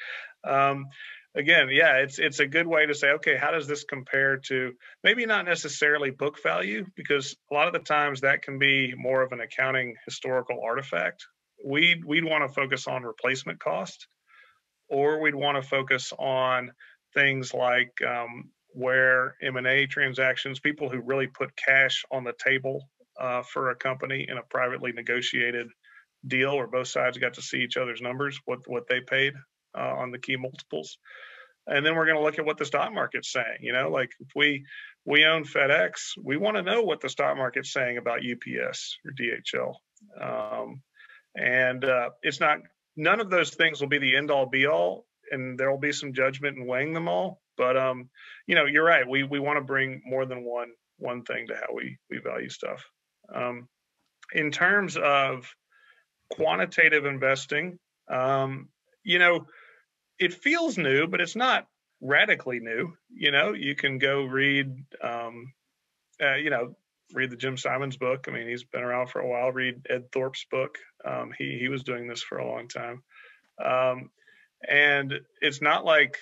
Again, yeah, it's a good way to say, okay, how does this compare to maybe not necessarily book value, because a lot of the times that can be more of an accounting historical artifact. We'd want to focus on replacement cost, or we'd want to focus on things like where M&A transactions, people who really put cash on the table for a company in a privately negotiated deal, where both sides got to see each other's numbers, what they paid on the key multiples. And then we're going to look at what the stock market's saying. You know, like if we own FedEx, we want to know what the stock market's saying about UPS or DHL. It's not, none of those things will be the end all be all, and there'll be some judgment in weighing them all. But, you know, you're right. We want to bring more than one thing to how we value stuff. In terms of quantitative investing, you know, it feels new, but it's not radically new. You know, you can go read, read the Jim Simons book. I mean, he's been around for a while. Read Ed Thorpe's book. He was doing this for a long time. And it's not like,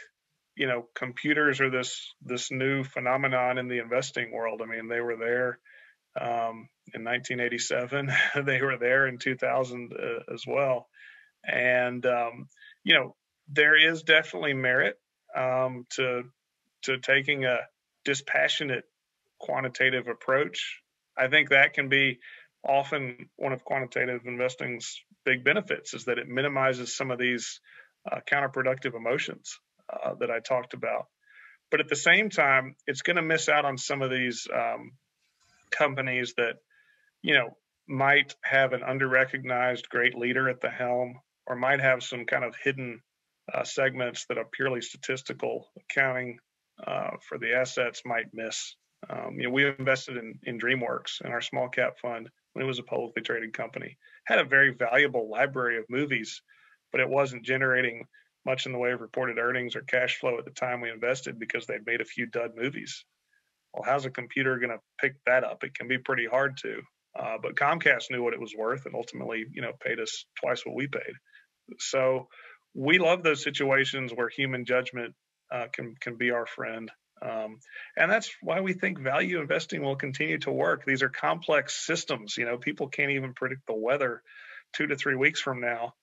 you know, computers are this new phenomenon in the investing world. I mean, they were there in 1987. They were there in 2000 as well. And, you know, there is definitely merit to taking a dispassionate quantitative approach. I think that can be often one of quantitative investing's big benefits, is that it minimizes some of these counterproductive emotions that I talked about. But at the same time, it's going to miss out on some of these companies that, you know, might have an under-recognized great leader at the helm, or might have some kind of hidden segments that a purely statistical accounting for the assets might miss. You know, we invested in DreamWorks in our small cap fund when it was a publicly traded company. Had a very valuable library of movies, but it wasn't generating much in the way of reported earnings or cash flow at the time we invested, because they'd made a few dud movies. Well, how's a computer going to pick that up? It can be pretty hard to. But Comcast knew what it was worth and ultimately, you know, paid us twice what we paid. So we love those situations where human judgment can be our friend. And that's why we think value investing will continue to work. These are complex systems. You know, people can't even predict the weather 2 to 3 weeks from now.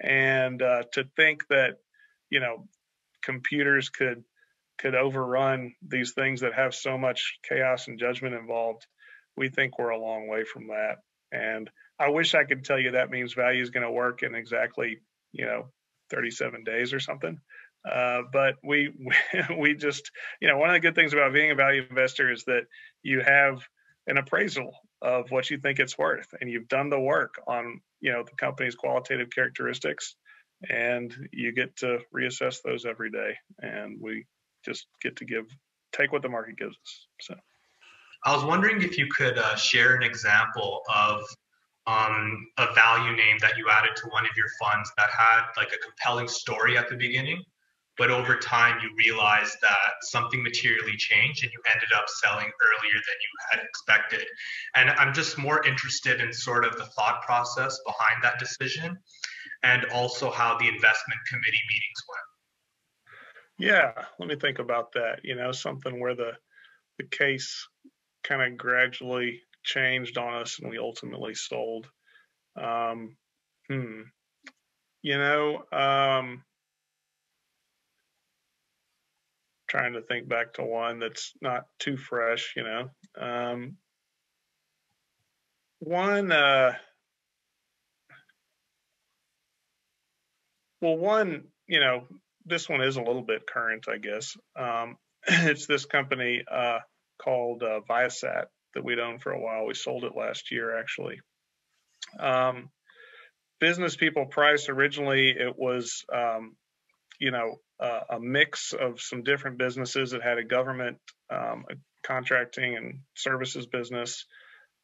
And to think that, you know, computers could overrun these things that have so much chaos and judgment involved, we think we're a long way from that. And I wish I could tell you that means value is going to work in exactly, you know, 37 days or something. But we just, you know, one of the good things about being a value investor is that you have an appraisal of what you think it's worth, and you've done the work on, you know, the company's qualitative characteristics, and you get to reassess those every day. And we just get to take what the market gives us. So I was wondering if you could share an example of a value name that you added to one of your funds that had like a compelling story at the beginning, but over time you realized that something materially changed and you ended up selling earlier than you had expected. And I'm just more interested in sort of the thought process behind that decision, and also how the investment committee meetings went. Yeah, let me think about that. You know, something where the case kind of gradually changed on us and we ultimately sold. You know, trying to think back to one that's not too fresh, you know. One, you know, this one is a little bit current, I guess. It's this company called Viasat, that we'd owned for a while. We sold it last year, actually. Business people price, originally it was, you know, a mix of some different businesses. It had a government a contracting and services business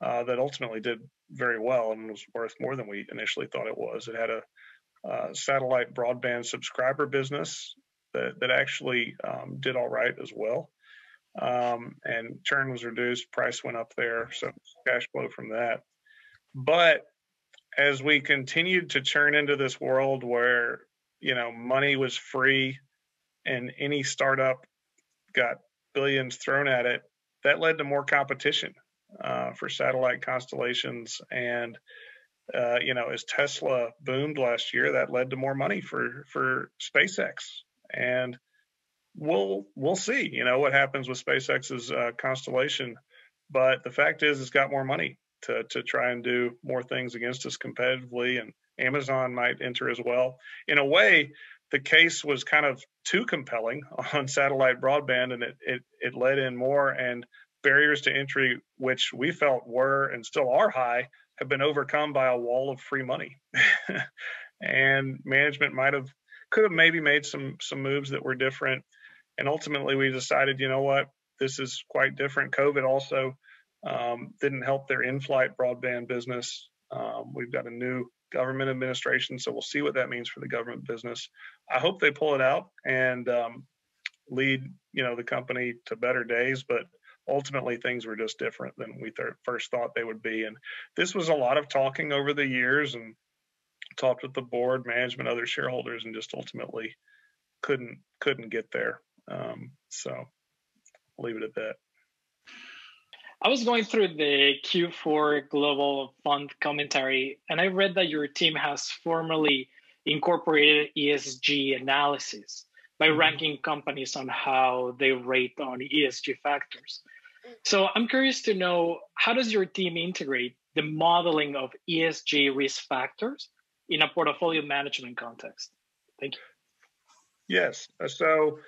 that ultimately did very well and was worth more than we initially thought it was. It had a satellite broadband subscriber business that actually did all right as well. And churn was reduced, price went up there, so cash flow from that. But as we continued to churn into this world where, you know, money was free and any startup got billions thrown at it, that led to more competition for satellite constellations. And, you know, as Tesla boomed last year, that led to more money for SpaceX. And we'll see, you know, what happens with SpaceX's Constellation. But the fact is, it's got more money to try and do more things against us competitively, and Amazon might enter as well. In a way, the case was kind of too compelling on satellite broadband, and it led in more, and barriers to entry, which we felt were and still are high, have been overcome by a wall of free money. And management could have maybe made some moves that were different. And ultimately, we decided, you know what, this is quite different. COVID also didn't help their in-flight broadband business. We've got a new government administration, so we'll see what that means for the government business. I hope they pull it out and lead, you know, the company to better days. But ultimately, things were just different than we first thought they would be. And this was a lot of talking over the years, and talked with the board, management, other shareholders, and just ultimately couldn't get there. So I'll leave it at that. I was going through the Q4 global fund commentary, and I read that your team has formally incorporated ESG analysis by ranking companies on how they rate on ESG factors. So I'm curious to know, how does your team integrate the modeling of ESG risk factors in a portfolio management context? Thank you. Yes. So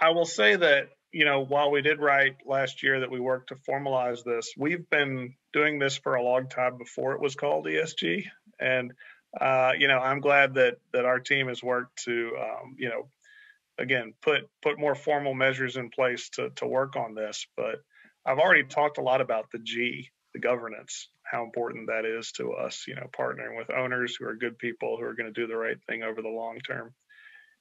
I will say that, you know, while we did write last year that we worked to formalize this, we've been doing this for a long time before it was called ESG. And, you know, I'm glad that our team has worked to, you know, again, put more formal measures in place to work on this. But I've already talked a lot about the G, the governance, how important that is to us, you know, partnering with owners who are good people who are going to do the right thing over the long term.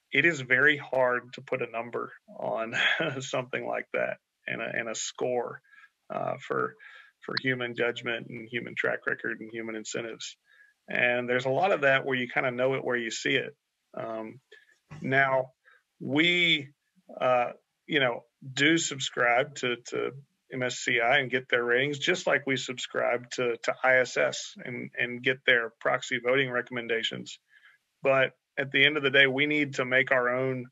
It is very hard to put a number on something like that and a score for human judgment and human track record and human incentives. And there's a lot of that where you kind of know it where you see it. Now, we, you know, do subscribe to MSCI and get their ratings, just like we subscribe to ISS and get their proxy voting recommendations. But at the end of the day, we need to make our own,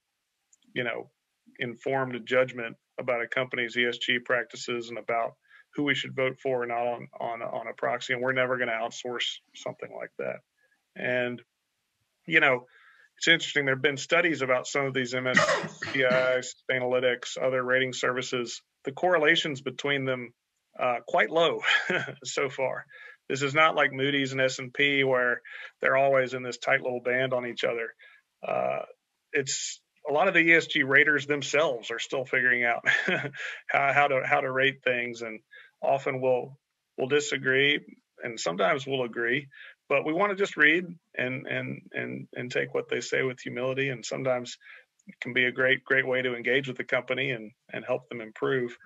you know, informed judgment about a company's ESG practices and about who we should vote for or not on a proxy. And we're never going to outsource something like that. And, you know, it's interesting. There have been studies about some of these MSCI, Sustainalytics, other rating services. The correlations between them quite low so far. This is not like Moody's and S&P where they're always in this tight little band on each other. It's a lot of the ESG raters themselves are still figuring out how to rate things, and often we'll disagree and sometimes we'll agree. But we want to just read and take what they say with humility, and sometimes it can be a great way to engage with the company and help them improve.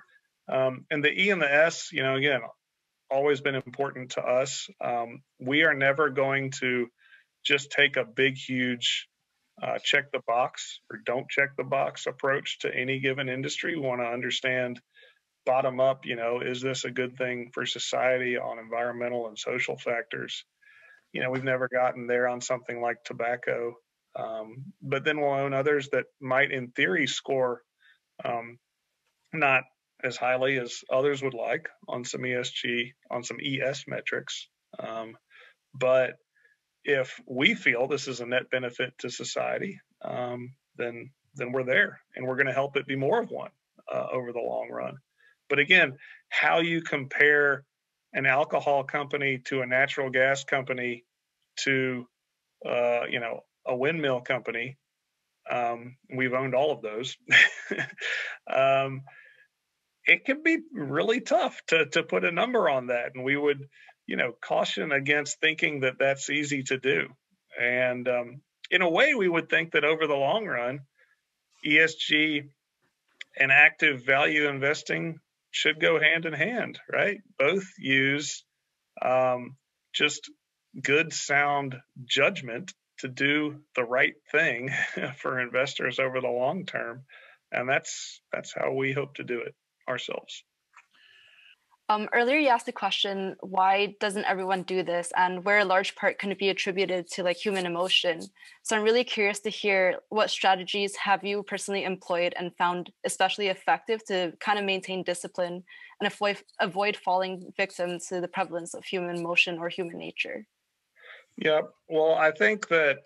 And the E and the S, you know, again, always been important to us. We are never going to just take a big, huge check the box or don't check the box approach to any given industry. We want to understand bottom up, you know, is this a good thing for society on environmental and social factors? You know, we've never gotten there on something like tobacco. But then we'll own others that might, in theory, score not as highly as others would like on some ESG, on some ES metrics. But if we feel this is a net benefit to society, then we're there, and we're going to help it be more of one over the long run. But again, how you compare an alcohol company to a natural gas company to, you know, a windmill company. We've owned all of those. It can be really tough to put a number on that. And we would, you know, caution against thinking that that's easy to do. And in a way, we would think that over the long run, ESG and active value investing should go hand in hand, right? Both use just good, sound judgment to do the right thing for investors over the long term. And that's how we hope to do it ourselves. Earlier, you asked the question, why doesn't everyone do this? And where a large part can it be attributed to like human emotion? So I'm really curious to hear what strategies have you personally employed and found especially effective to kind of maintain discipline and avoid falling victim to the prevalence of human emotion or human nature? Yeah, well, I think that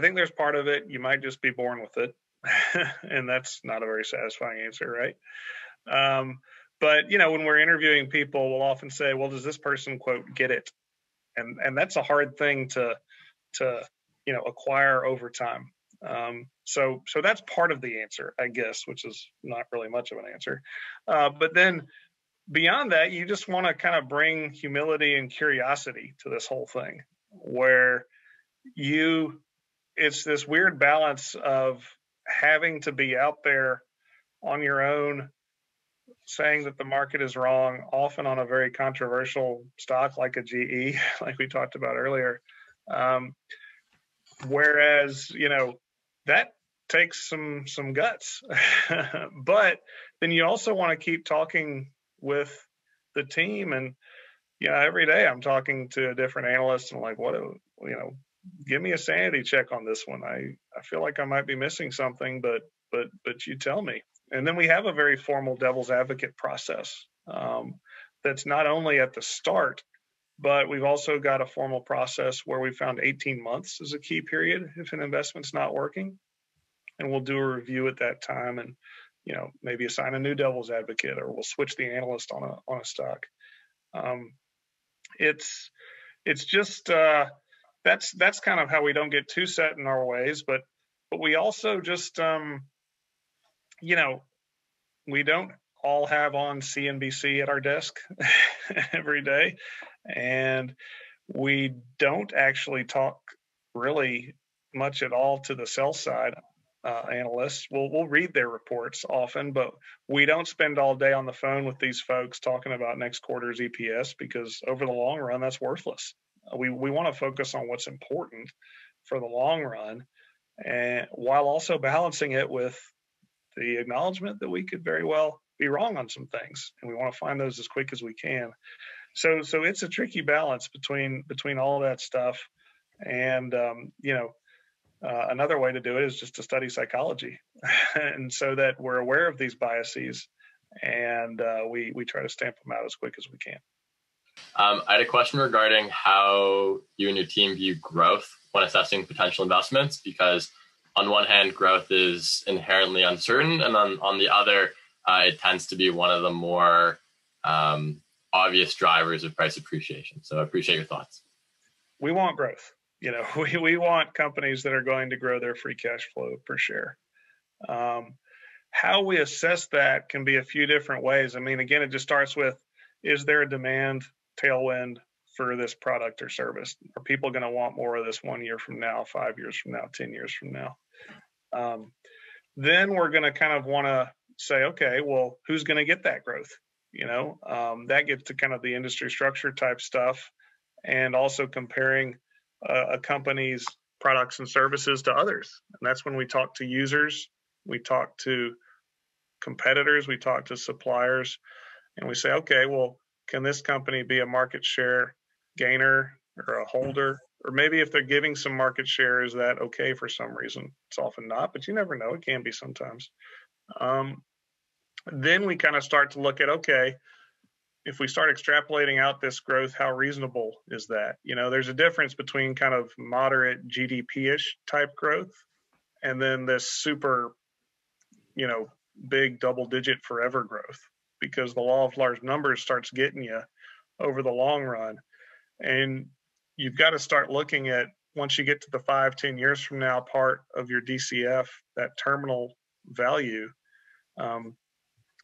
there's part of it. You might just be born with it. And that's not a very satisfying answer, right? But, you know, when we're interviewing people, we'll often say, well, does this person, quote, get it? And that's a hard thing to you know, acquire over time. So that's part of the answer, I guess, which is not really much of an answer. But then beyond that, you just want to kind of bring humility and curiosity to this whole thing, where it's this weird balance of having to be out there on your own, saying that the market is wrong, often on a very controversial stock like a GE, like we talked about earlier. Whereas, you know, that takes some guts. But then you also want to keep talking with the team. And, you know, every day I'm talking to a different analyst and like, what, you know, give me a sanity check on this one. I feel like I might be missing something, but you tell me. And then we have a very formal devil's advocate process that's not only at the start, but we've also got a formal process where we found 18 months is a key period if an investment's not working. And we'll do a review at that time and, you know, maybe assign a new devil's advocate, or we'll switch the analyst on a stock. It's just that's kind of how we don't get too set in our ways, but we also just you know, we don't all have on CNBC at our desk every day, and we don't actually talk really much at all to the sell side analysts. We'll read their reports often, but we don't spend all day on the phone with these folks talking about next quarter's EPS, because over the long run, that's worthless. We want to focus on what's important for the long run, and while also balancing it with the acknowledgement that we could very well be wrong on some things, and we want to find those as quick as we can. So it's a tricky balance between all that stuff. And, you know, another way to do it is just to study psychology. And so that we're aware of these biases and we try to stamp them out as quick as we can. I had a question regarding how you and your team view growth when assessing potential investments, because on one hand, growth is inherently uncertain, and on the other, it tends to be one of the more obvious drivers of price appreciation. So I appreciate your thoughts. We want growth. You know, we want companies that are going to grow their free cash flow per share. How we assess that can be a few different ways. I mean, again, it just starts with, is there a demand tailwind for this product or service? Are people going to want more of this 1 year from now, 5 years from now, 10 years from now? Then we're going to kind of want to say, okay, well, who's going to get that growth? You know, that gets to kind of the industry structure type stuff, and also comparing a company's products and services to others. And that's when we talk to users, we talk to competitors, we talk to suppliers, and we say, okay, well, can this company be a market share gainer or a holder? Or maybe if they're giving some market share, is that okay for some reason? It's often not, but you never know. It can be sometimes. Then we kind of start to look at, okay, if we start extrapolating out this growth, how reasonable is that? You know, there's a difference between kind of moderate GDP-ish type growth and then this super, you know, big double-digit forever growth, because the law of large numbers starts getting you over the long run. And you've got to start looking at, once you get to the 5-10 years from now part of your DCF, that terminal value,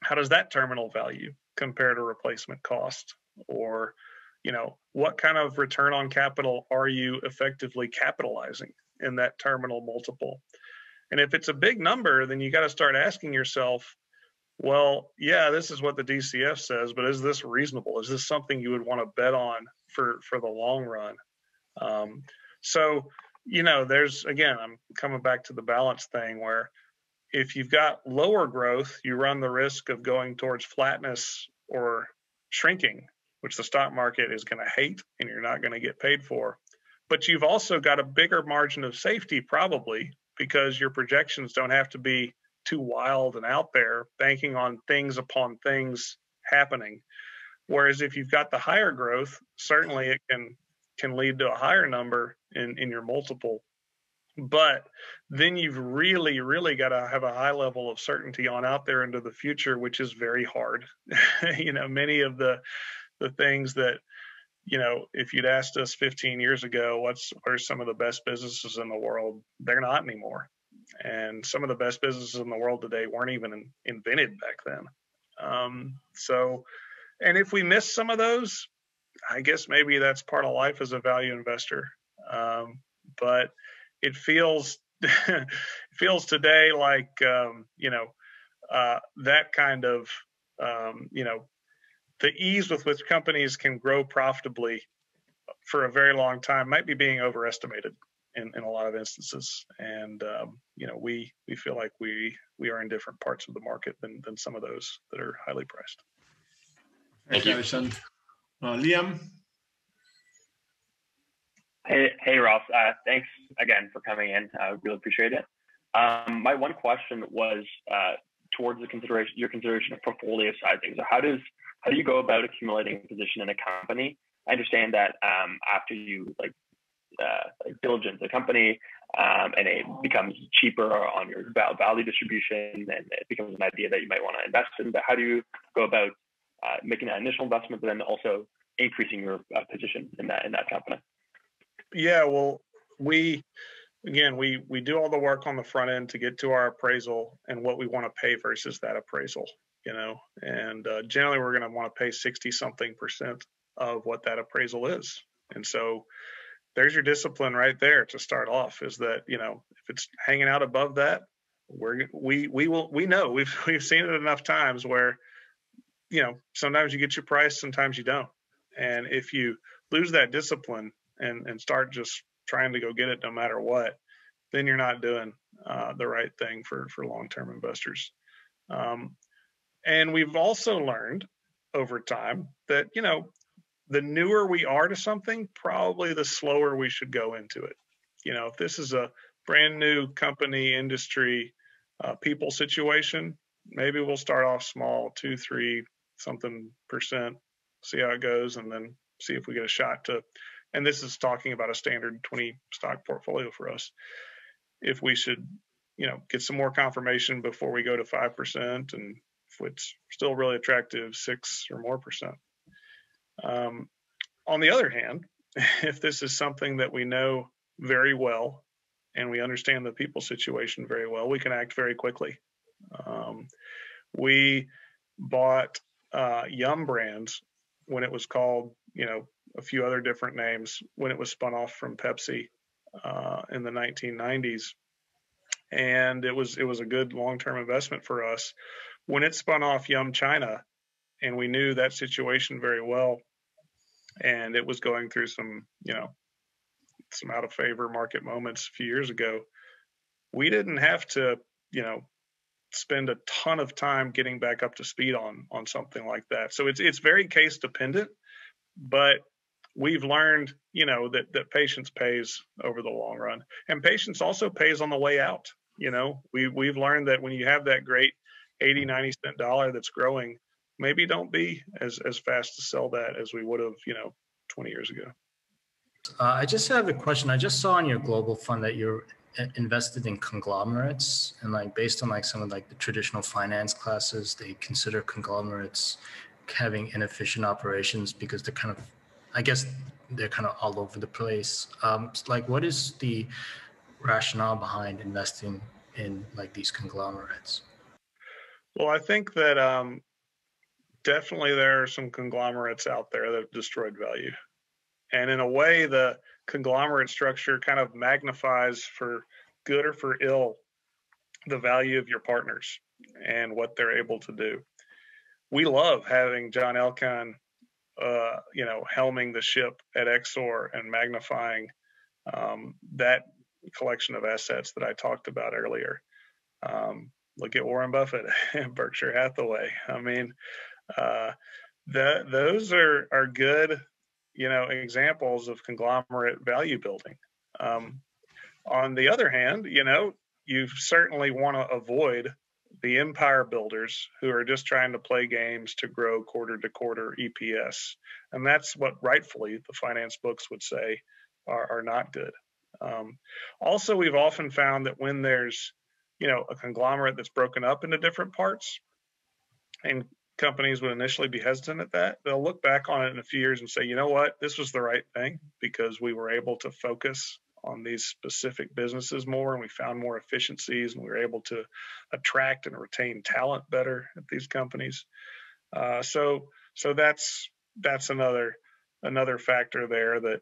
how does that terminal value compare to replacement cost? Or, you know, what kind of return on capital are you effectively capitalizing in that terminal multiple? And if it's a big number, then you got to start asking yourself, well, yeah, this is what the DCF says, but is this reasonable? Is this something you would want to bet on for the long run? So, you know, there's, again, I'm coming back to the balance thing, where if you've got lower growth, you run the risk of going towards flatness or shrinking, which the stock market is going to hate and you're not going to get paid for. But you've also got a bigger margin of safety probably because your projections don't have to be too wild and out there, banking on things upon things happening. Whereas if you've got the higher growth, certainly it can lead to a higher number in your multiple. But then you've really, really got to have a high level of certainty on out there into the future, which is very hard. You know, many of the things that, you know, if you'd asked us 15 years ago, what are some of the best businesses in the world? They're not anymore. And some of the best businesses in the world today weren't even invented back then. And if we miss some of those, I guess maybe that's part of life as a value investor. But it feels it feels today like, that kind of, the ease with which companies can grow profitably for a very long time might be being overestimated in a lot of instances. And, we feel like we are in different parts of the market than some of those that are highly priced. Thank you. Liam? Hey, Ross. Thanks again for coming in. I really appreciate it. My one question was towards your consideration of portfolio sizing. So how do you go about accumulating a position in a company? I understand that after you diligence a company and it becomes cheaper on your value distribution and it becomes an idea that you might want to invest in, but how do you go about making that initial investment, but then also increasing your position in that company? Yeah, well, we do all the work on the front end to get to our appraisal and what we want to pay versus that appraisal, and generally we're going to want to pay 60-something% of what that appraisal is. And so there's your discipline right there to start off, is that, if it's hanging out above that, we've seen it enough times where, sometimes you get your price, sometimes you don't. And if you lose that discipline and start just trying to go get it no matter what, then you're not doing the right thing for long-term investors. And we've also learned over time that, the newer we are to something, probably the slower we should go into it. If this is a brand new company, industry, people situation, maybe we'll start off small, 2-3%, see how it goes, and then see if we get a shot to. And this is talking about a standard 20 stock portfolio for us. If we should, get some more confirmation before we go to 5%, and if it's still really attractive, 6% or more. On the other hand, if this is something that we know very well and we understand the people situation very well, we can act very quickly. We bought Yum Brands when it was called, a few other different names, when it was spun off from Pepsi in the 1990s. And it was a good long-term investment for us. When it spun off Yum China, and we knew that situation very well, and it was going through some out of favor market moments a few years ago, we didn't have to, spend a ton of time getting back up to speed on something like that. So it's very case dependent, but we've learned, that patience pays over the long run, and patience also pays on the way out. We've learned that when you have that great 80, 90 cent dollar that's growing, maybe don't be as fast to sell that as we would have, 20 years ago. I just have a question. I just saw on your global fund that you're invested in conglomerates, and based on some of the traditional finance classes, they consider conglomerates having inefficient operations because they're kind of all over the place. What is the rationale behind investing in these conglomerates? Well, I think that, definitely there are some conglomerates out there that have destroyed value. And in a way, the conglomerate structure kind of magnifies, for good or for ill, the value of your partners and what they're able to do. We love having John Elkann, helming the ship at Exor and magnifying that collection of assets that I talked about earlier. Look at Warren Buffett and Berkshire Hathaway. Those are good, you know, examples of conglomerate value building. On the other hand, you know, you certainly want to avoid the empire builders who are just trying to play games to grow quarter to quarter EPS. And that's what rightfully the finance books would say are not good. Also, we've often found that when there's, you know, a conglomerate that's broken up into different parts, and companies would initially be hesitant at that, they'll look back on it in a few years and say, you know what, this was the right thing because we were able to focus on these specific businesses more, and we found more efficiencies, and we were able to attract and retain talent better at these companies. So that's another factor there, that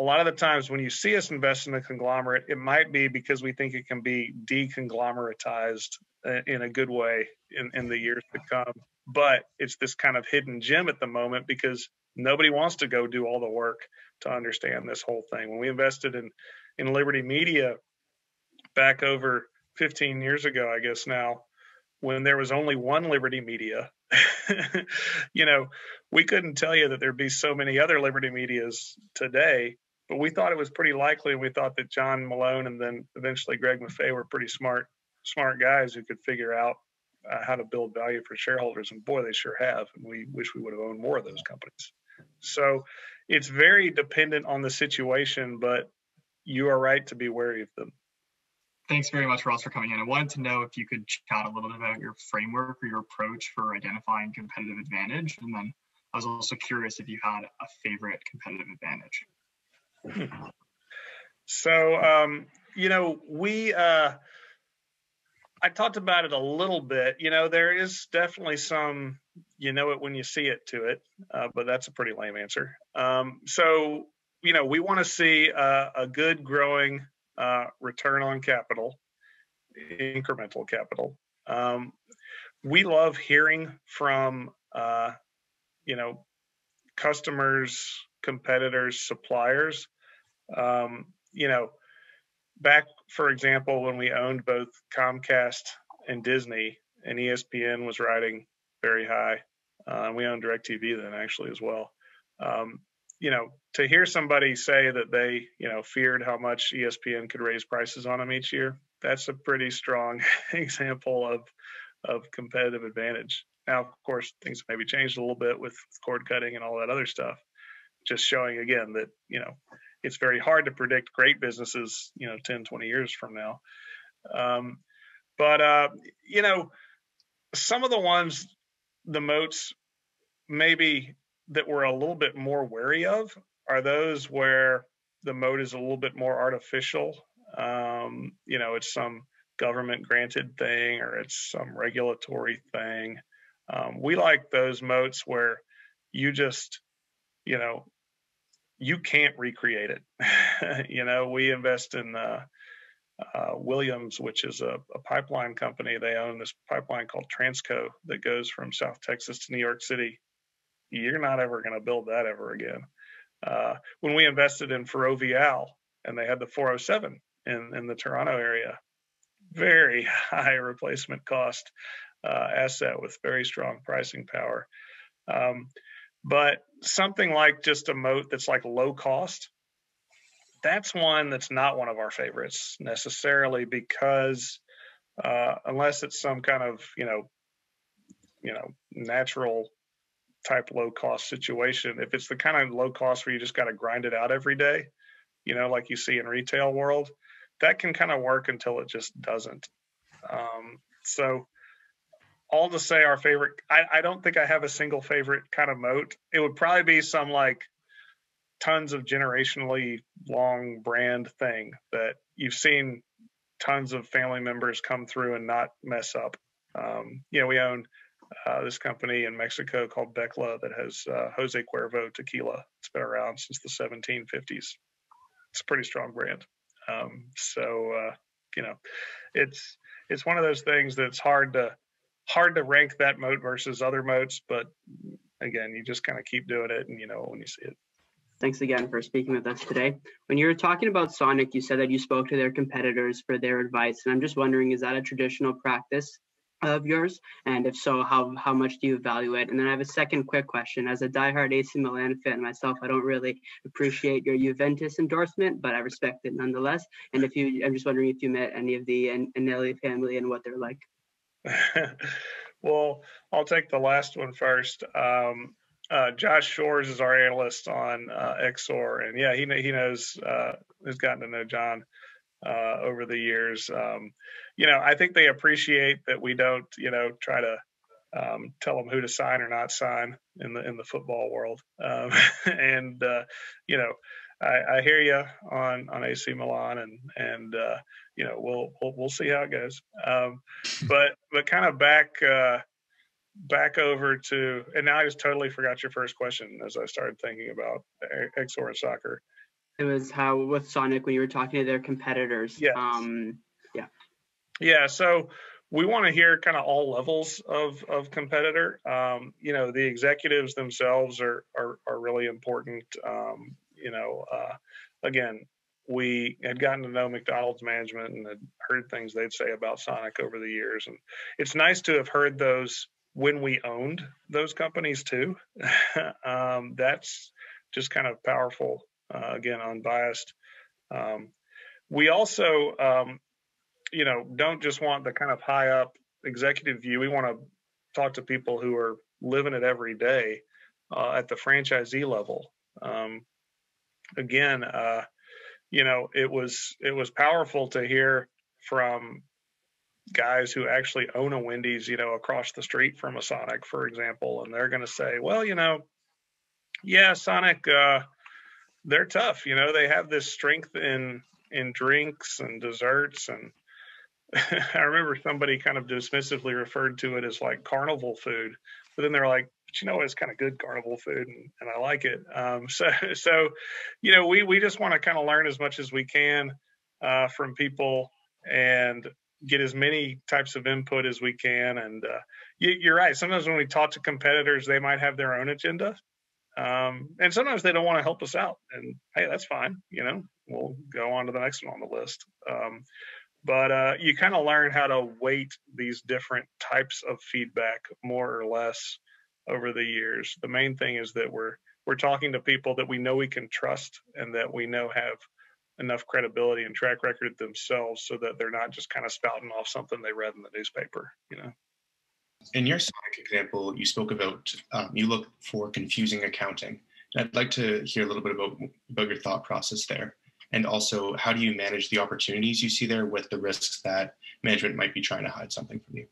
a lot of the times when you see us invest in a conglomerate, it might be because we think it can be deconglomeratized in a good way in the years to come. But it's this kind of hidden gem at the moment because nobody wants to go do all the work to understand this whole thing. When we invested in Liberty Media back over 15 years ago, I guess now, when there was only one Liberty Media, you know, we couldn't tell you that there'd be so many other Liberty Medias today, but we thought it was pretty likely. We thought that John Malone and then eventually Greg Maffei were pretty smart guys who could figure out how to build value for shareholders. And boy, they sure have. And we wish we would have owned more of those companies. So it's very dependent on the situation, but you are right to be wary of them. Thanks very much, Ross, for coming in. I wanted to know if you could chat a little bit about your framework or your approach for identifying competitive advantage. And then I was also curious if you had a favorite competitive advantage. So, you know, I talked about it a little bit. You know, there is definitely some, you know it when you see it to it, but that's a pretty lame answer. So, you know, we want to see a good growing return on capital, incremental capital. We love hearing from, you know, customers, competitors, suppliers. You know, back, for example, when we owned both Comcast and Disney, and ESPN was riding very high. We owned DirecTV then, actually, as well. You know, to hear somebody say that they, you know, feared how much ESPN could raise prices on them each year, that's a pretty strong example of competitive advantage. Now, of course, things maybe changed a little bit with cord cutting and all that other stuff, just showing, again, that, you know, it's very hard to predict great businesses, you know, 10, 20 years from now. You know, some of the ones, the moats maybe that we're a little bit more wary of are those where the moat is a little bit more artificial. You know, it's some government granted thing or it's some regulatory thing. We like those moats where you just, you know, you can't recreate it. You know, we invest in Williams, which is a pipeline company. They own this pipeline called Transco that goes from South Texas to New York City. You're not ever going to build that ever again. When we invested in Ferrovial and they had the 407 in the Toronto area, very high replacement cost asset with very strong pricing power. But something like just a moat that's like low cost, that's one that's not one of our favorites necessarily, because unless it's some kind of, you know, natural type low cost situation, if it's the kind of low cost where you just got to grind it out every day, you know, like you see in retail world, that can kind of work until it just doesn't. So all to say, our favorite, I don't think I have a single favorite kind of moat. It would probably be some like tons of generationally long brand thing that you've seen tons of family members come through and not mess up. You know, we own this company in Mexico called Becla that has Jose Cuervo tequila. It's been around since the 1750s. It's a pretty strong brand. You know, it's one of those things that's hard to rank that moat versus other moats, but again, you just kind of keep doing it and you know when you see it. Thanks again for speaking with us today. When you were talking about Sonic, you said that you spoke to their competitors for their advice, and I'm just wondering, is that a traditional practice of yours? And if so, how much do you value it? And then I have a second quick question. As a diehard AC Milan fan myself, I don't really appreciate your Juventus endorsement, but I respect it nonetheless. And if you, I'm just wondering if you met any of the Agnelli family and what they're like. Well, I'll take the last one first. Josh Shores is our analyst on Exor, and yeah, he knows, has gotten to know John over the years. You know, I think they appreciate that we don't, you know, try to tell them who to sign or not sign in the football world. And you know, I hear you on AC Milan, and you know, we'll see how it goes. But kind of back over to, and now I just totally forgot your first question as I started thinking about Exor and soccer. It was how with Sonic when you were talking to their competitors. Yes. Yeah. So we want to hear kind of all levels of competitor. You know, the executives themselves are really important. You know, again, we had gotten to know McDonald's management and had heard things they'd say about Sonic over the years. And it's nice to have heard those when we owned those companies too. That's just kind of powerful, again, unbiased. We also, you know, don't just want the kind of high up executive view. We want to talk to people who are living it every day at the franchisee level. Again, you know, it was powerful to hear from guys who actually own a Wendy's, you know, across the street from a Sonic, for example, and they're going to say, well, you know, yeah, Sonic, they're tough. You know, they have this strength in drinks and desserts, and I remember somebody kind of dismissively referred to it as like carnival food, but then they're like, but you know, it's kind of good carnival food, and I like it. So, you know, we just want to kind of learn as much as we can from people and get as many types of input as we can. And you're right. Sometimes when we talk to competitors, they might have their own agenda. And sometimes they don't want to help us out. And, hey, that's fine. You know, we'll go on to the next one on the list. But you kind of learn how to weight these different types of feedback more or less over the years. The main thing is that we're talking to people that we know we can trust and that we know have enough credibility and track record themselves so that they're not just kind of spouting off something they read in the newspaper, you know. In your Sonic example, you spoke about you look for confusing accounting. I'd like to hear a little bit about your thought process there. And also, how do you manage the opportunities you see there with the risks that management might be trying to hide something from you?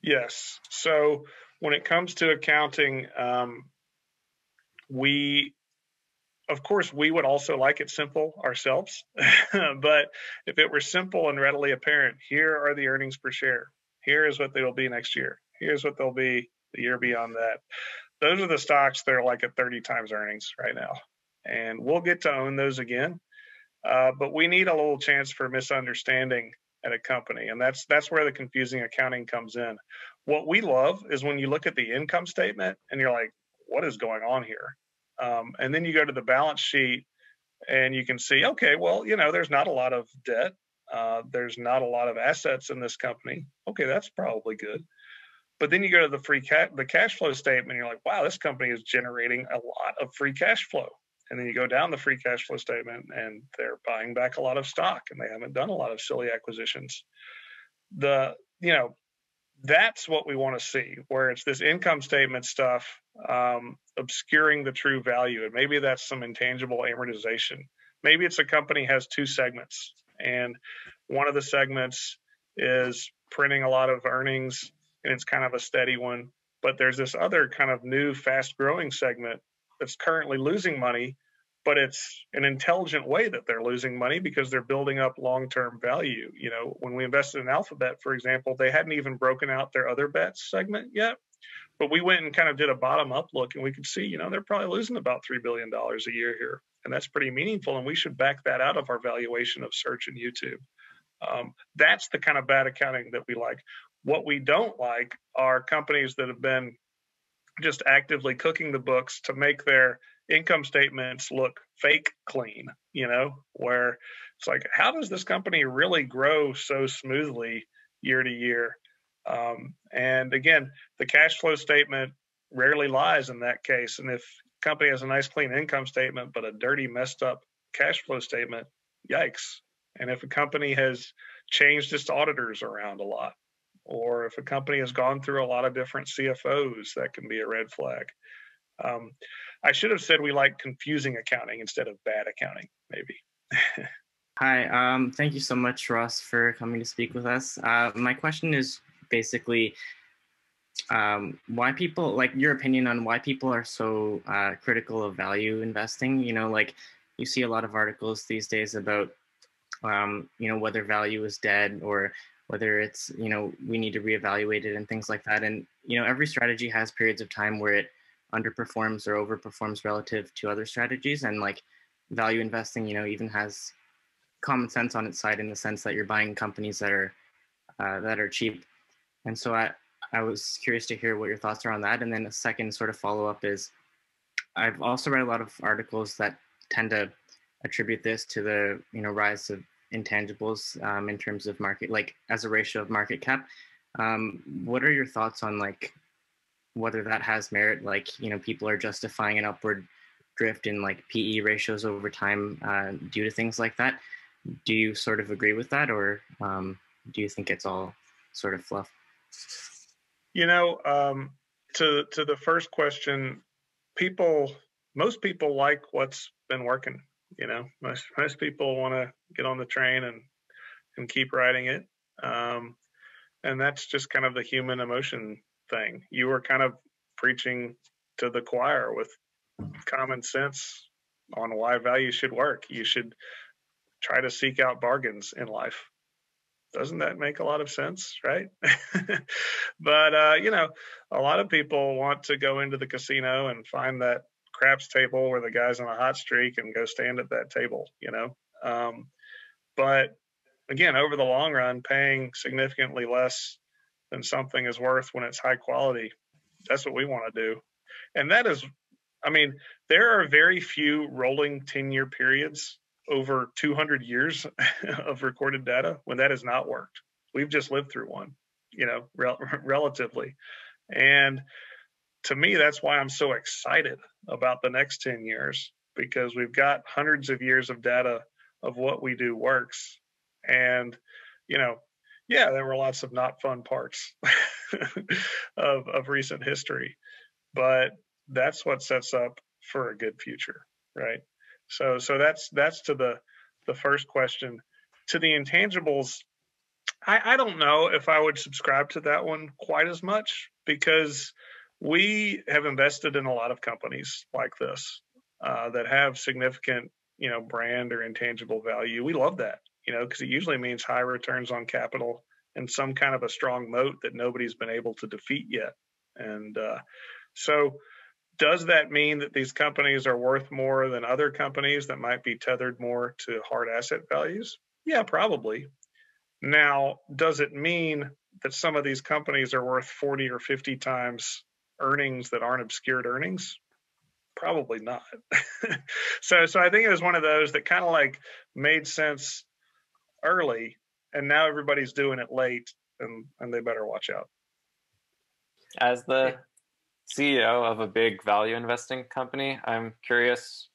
Yes. So when it comes to accounting, of course, we would also like it simple ourselves, but if it were simple and readily apparent, here are the earnings per share. Here is what they will be next year. Here's what they'll be the year beyond that. Those are the stocks that are like at 30 times earnings right now, and we'll get to own those again. But we need a little chance for misunderstanding at a company, and that's where the confusing accounting comes in. What we love is when you look at the income statement and you're like, what is going on here? And then you go to the balance sheet and you can see, okay, well, you know, there's not a lot of debt. There's not a lot of assets in this company. Okay, that's probably good. But then you go to the the cash flow statement and you're like, wow, this company is generating a lot of free cash flow. And then you go down the free cash flow statement and they're buying back a lot of stock and they haven't done a lot of silly acquisitions. You know, that's what we want to see, where it's this income statement stuff obscuring the true value. And maybe that's some intangible amortization. Maybe it's a company has two segments, and one of the segments is printing a lot of earnings and it's kind of a steady one. But there's this other kind of new fast growing segment that's currently losing money, but it's an intelligent way that they're losing money because they're building up long-term value. You know, when we invested in Alphabet, for example, they hadn't even broken out their other bets segment yet, but we went and kind of did a bottom-up look and we could see, you know, they're probably losing about $3 billion a year here. And that's pretty meaningful. And we should back that out of our valuation of search and YouTube. That's the kind of bad accounting that we like. What we don't like are companies that have been just actively cooking the books to make their income statements look fake clean, you know, where it's like, how does this company really grow so smoothly year to year? And again, the cash flow statement rarely lies in that case. And if a company has a nice clean income statement, but a dirty, messed up cash flow statement, yikes. And if a company has changed its auditors around a lot, or if a company has gone through a lot of different CFOs, that can be a red flag. I should have said we like confusing accounting instead of bad accounting, maybe. Hi, thank you so much, Ross, for coming to speak with us. My question is basically why people, like your opinion on why people are so critical of value investing. You know, like you see a lot of articles these days about, you know, whether value is dead or whether it's, you know, we need to reevaluate it and things like that. And, you know, every strategy has periods of time where it underperforms or overperforms relative to other strategies. And like value investing, you know, even has common sense on its side in the sense that you're buying companies that are cheap. And so I was curious to hear what your thoughts are on that. And then a second sort of follow up is, I've also read a lot of articles that tend to attribute this to the, you know, rise of intangibles in terms of market, like as a ratio of market cap. What are your thoughts on like whether that has merit? Like, you know, people are justifying an upward drift in like PE ratios over time due to things like that. Do you sort of agree with that, or do you think it's all sort of fluff? You know, to the first question, most people like what's been working. You know, most people want to get on the train and keep riding it, and that's just kind of the human emotion thing. You were kind of preaching to the choir with common sense on why value should work. You should try to seek out bargains in life. Doesn't that make a lot of sense, right? But, you know, a lot of people want to go into the casino and find that craps table where the guy's on a hot streak and go stand at that table, you know? But again, over the long run, paying significantly less than something is worth when it's high quality, that's what we want to do. And that is, I mean, there are very few rolling 10-year periods over 200 years of recorded data when that has not worked. We've just lived through one, you know, relatively. And to me, that's why I'm so excited about the next 10 years, because we've got hundreds of years of data of what we do works. And, you know, yeah, there were lots of not fun parts of recent history, but that's what sets up for a good future, right? So that's to the first question. To the intangibles, I don't know if I would subscribe to that one quite as much, because we have invested in a lot of companies like this that have significant, you know, brand or intangible value. We love that, you know, because it usually means high returns on capital and some kind of a strong moat that nobody's been able to defeat yet. And so does that mean that these companies are worth more than other companies that might be tethered more to hard asset values? Yeah, probably. Now, does it mean that some of these companies are worth 40 or 50 times earnings that aren't obscured earnings? Probably not. So I think it was one of those that kind of like made sense early, and now everybody's doing it late, and they better watch out. As the CEO of a big value investing company, I'm curious,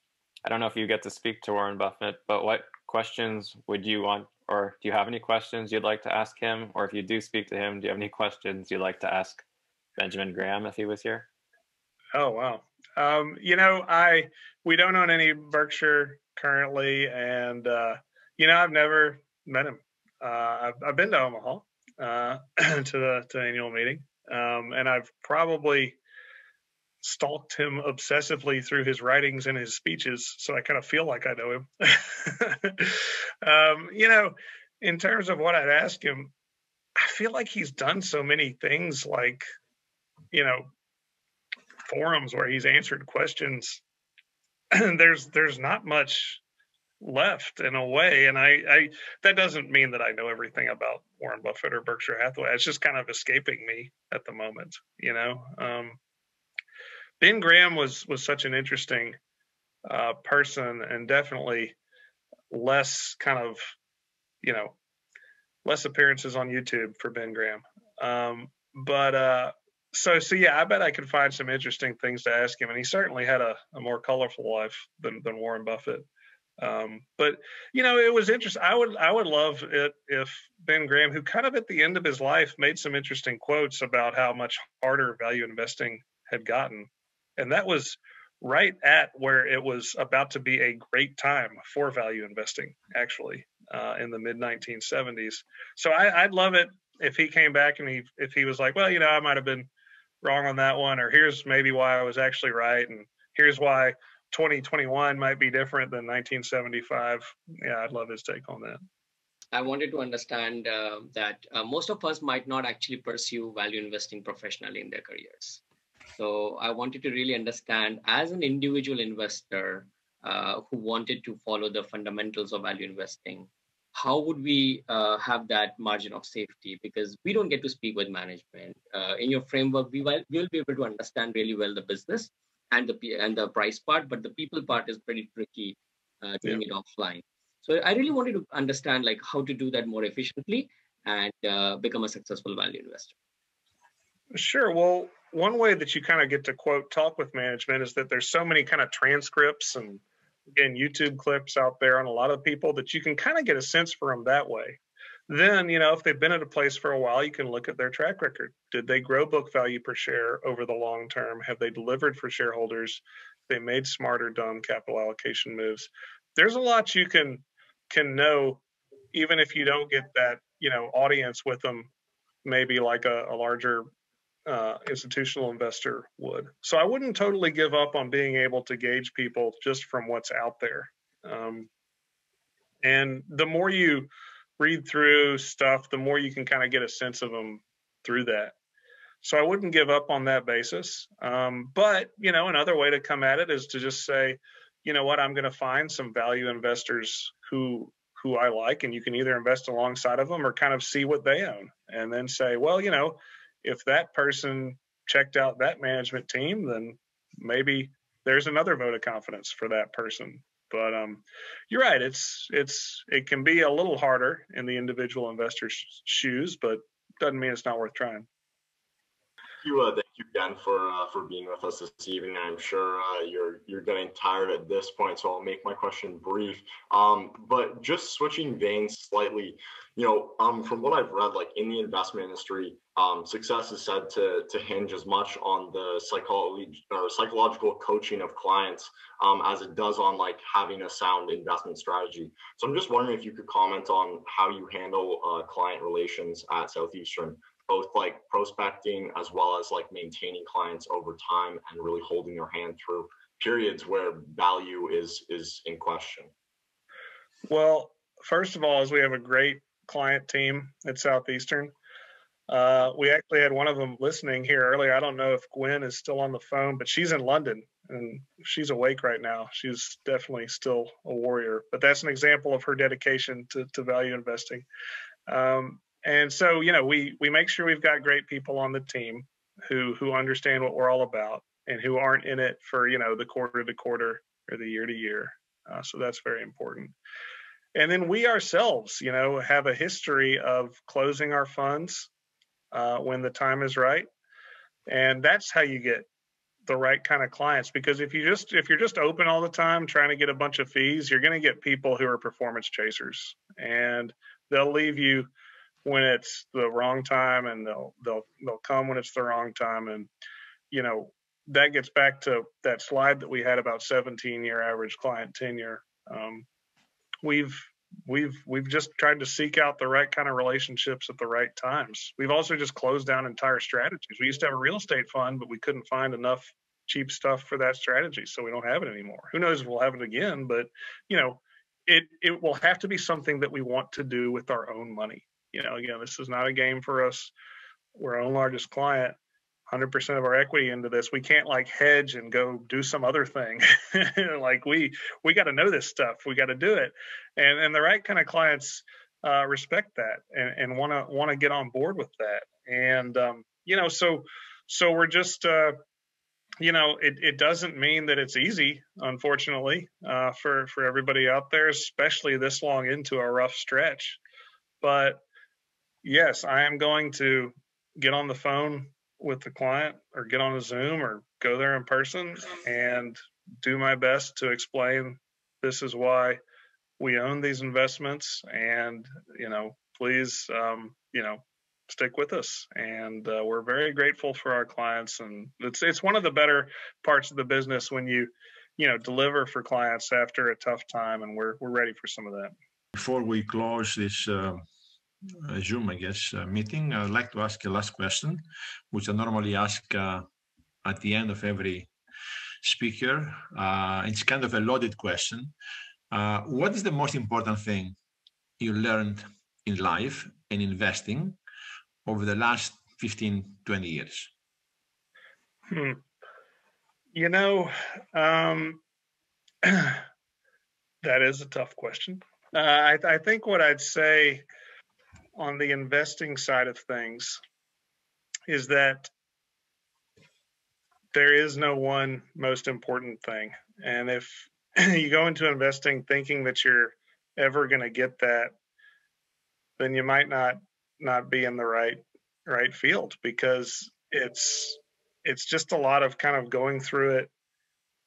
I don't know if you get to speak to Warren Buffett, but what questions would you want, or do you have any questions you'd like to ask him? Or if you do speak to him, do you have any questions you'd like to ask Benjamin Graham if he was here? Oh, wow. You know, we don't own any Berkshire currently. And, you know, I've never met him. I've been to Omaha to the annual meeting. And I've probably stalked him obsessively through his writings and his speeches, so I kind of feel like I know him. You know, in terms of what I'd ask him, I feel like he's done so many things, like, you know, forums where he's answered questions. There's not much left in a way, and I that doesn't mean that I know everything about Warren Buffett or Berkshire Hathaway. It's just kind of escaping me at the moment, you know. Ben Graham was such an interesting person, and definitely less kind of, you know, less appearances on YouTube for Ben Graham. So yeah, I bet I could find some interesting things to ask him. And he certainly had a more colorful life than Warren Buffett. But you know, it was interesting. I would love it if Ben Graham, who kind of at the end of his life made some interesting quotes about how much harder value investing had gotten. And that was right at where it was about to be a great time for value investing, actually, in the mid 1970s. So I'd love it if he came back and if he was like, well, you know, I might've been wrong on that one, or here's maybe why I was actually right. And here's why 2021 might be different than 1975. Yeah, I'd love his take on that. I wanted to understand that most of us might not actually pursue value investing professionally in their careers. So I wanted to really understand, as an individual investor who wanted to follow the fundamentals of value investing, how would we have that margin of safety? Because we don't get to speak with management. In your framework, we will be able to understand really well the business and the price part, but the people part is pretty tricky doing it offline. So I really wanted to understand like how to do that more efficiently and become a successful value investor. Sure. Well, one way that you kind of get to, quote, talk with management is that there's so many kind of transcripts and, again, YouTube clips out there on a lot of people that you can kind of get a sense for them that way. Then, you know, if they've been at a place for a while, you can look at their track record. Did they grow book value per share over the long term? Have they delivered for shareholders? They made smarter, dumb capital allocation moves. There's a lot you can know, even if you don't get that, you know, audience with them, maybe like a larger institutional investor would. So I wouldn't totally give up on being able to gauge people just from what's out there. And the more you read through stuff, the more you can kind of get a sense of them through that. So I wouldn't give up on that basis. But, you know, another way to come at it is to just say, you know what, I'm going to find some value investors who I like, and you can either invest alongside of them or kind of see what they own and then say, well, you know, if that person checked out that management team, then maybe there's another vote of confidence for that person. But you're right. It can be a little harder in the individual investor's shoes, but doesn't mean it's not worth trying. Thank you again for being with us this evening. I'm sure you're getting tired at this point, so I'll make my question brief. But just switching veins slightly, you know, from what I've read, like in the investment industry, success is said to hinge as much on the psychology or psychological coaching of clients as it does on like having a sound investment strategy. So I'm just wondering if you could comment on how you handle client relations at Southeastern, both like prospecting as well as like maintaining clients over time and really holding your hand through periods where value is in question. Well, first of all, is we have a great client team at Southeastern. We actually had one of them listening here earlier. I don't know if Gwen is still on the phone, but she's in London and she's awake right now. She's definitely still a warrior, but that's an example of her dedication to value investing. And so, you know, we make sure we've got great people on the team who understand what we're all about and who aren't in it for, you know, the quarter to quarter or the year to year. So that's very important. And then we ourselves, you know, have a history of closing our funds when the time is right. And that's how you get the right kind of clients, because if you're just open all the time trying to get a bunch of fees, you're going to get people who are performance chasers, and they'll leave you when it's the wrong time, and they'll come when it's the wrong time. And, you know, that gets back to that slide that we had about 17-year average client tenure. We've just tried to seek out the right kind of relationships at the right times. We've also just closed down entire strategies. We used to have a real estate fund, but we couldn't find enough cheap stuff for that strategy, so we don't have it anymore. Who knows if we'll have it again, but, you know, it will have to be something that we want to do with our own money. You know, again, this is not a game for us. We're our own largest client, 100% of our equity into this. We can't like hedge and go do some other thing. Like we got to know this stuff. We got to do it. And the right kind of clients respect that and want to get on board with that. And, you know, so we're just, you know, it doesn't mean that it's easy, unfortunately, for everybody out there, especially this long into a rough stretch. But yes, I am going to get on the phone with the client or get on a Zoom or go there in person and do my best to explain, this is why we own these investments, and, you know, please, you know, stick with us. And we're very grateful for our clients. And it's one of the better parts of the business when you, you know, deliver for clients after a tough time. And we're ready for some of that. Before we close this Zoom, I guess, meeting, I'd like to ask a last question, which I normally ask at the end of every speaker. It's kind of a loaded question. What is the most important thing you learned in life and investing over the last 15, 20 years? You know, that is a tough question. I think what I'd say on the investing side of things is that there is no one most important thing. And if you go into investing thinking that you're ever going to get that, then you might not be in the right field, because it's just a lot of kind of going through it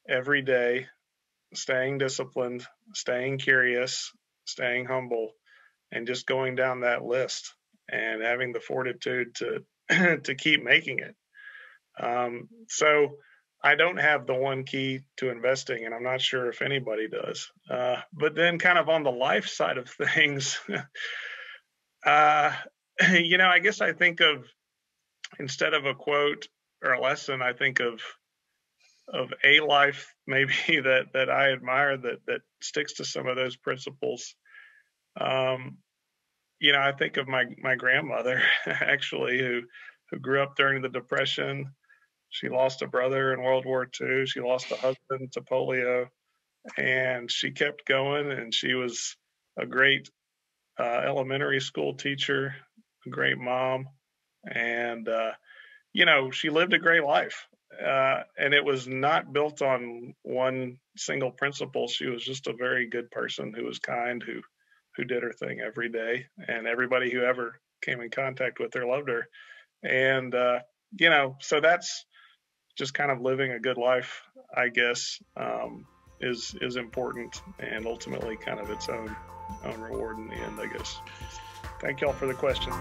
every day, staying disciplined, staying curious, staying humble, and just going down that list and having the fortitude to to keep making it. So I don't have the one key to investing, and I'm not sure if anybody does. But then kind of on the life side of things, you know, I guess I think of, instead of a quote or a lesson, I think of a life maybe that I admire that sticks to some of those principles. You know, I think of my grandmother, actually, who grew up during the Depression. She lost a brother in World War II. She lost a husband to polio, and she kept going. And she was a great elementary school teacher, a great mom, and you know, she lived a great life. And it was not built on one single principle. She was just a very good person who was kind, who did her thing every day, and everybody who ever came in contact with her loved her. And you know, so that's just kind of living a good life, I guess, is important, and ultimately kind of its own reward in the end, I guess. Thank y'all for the questions.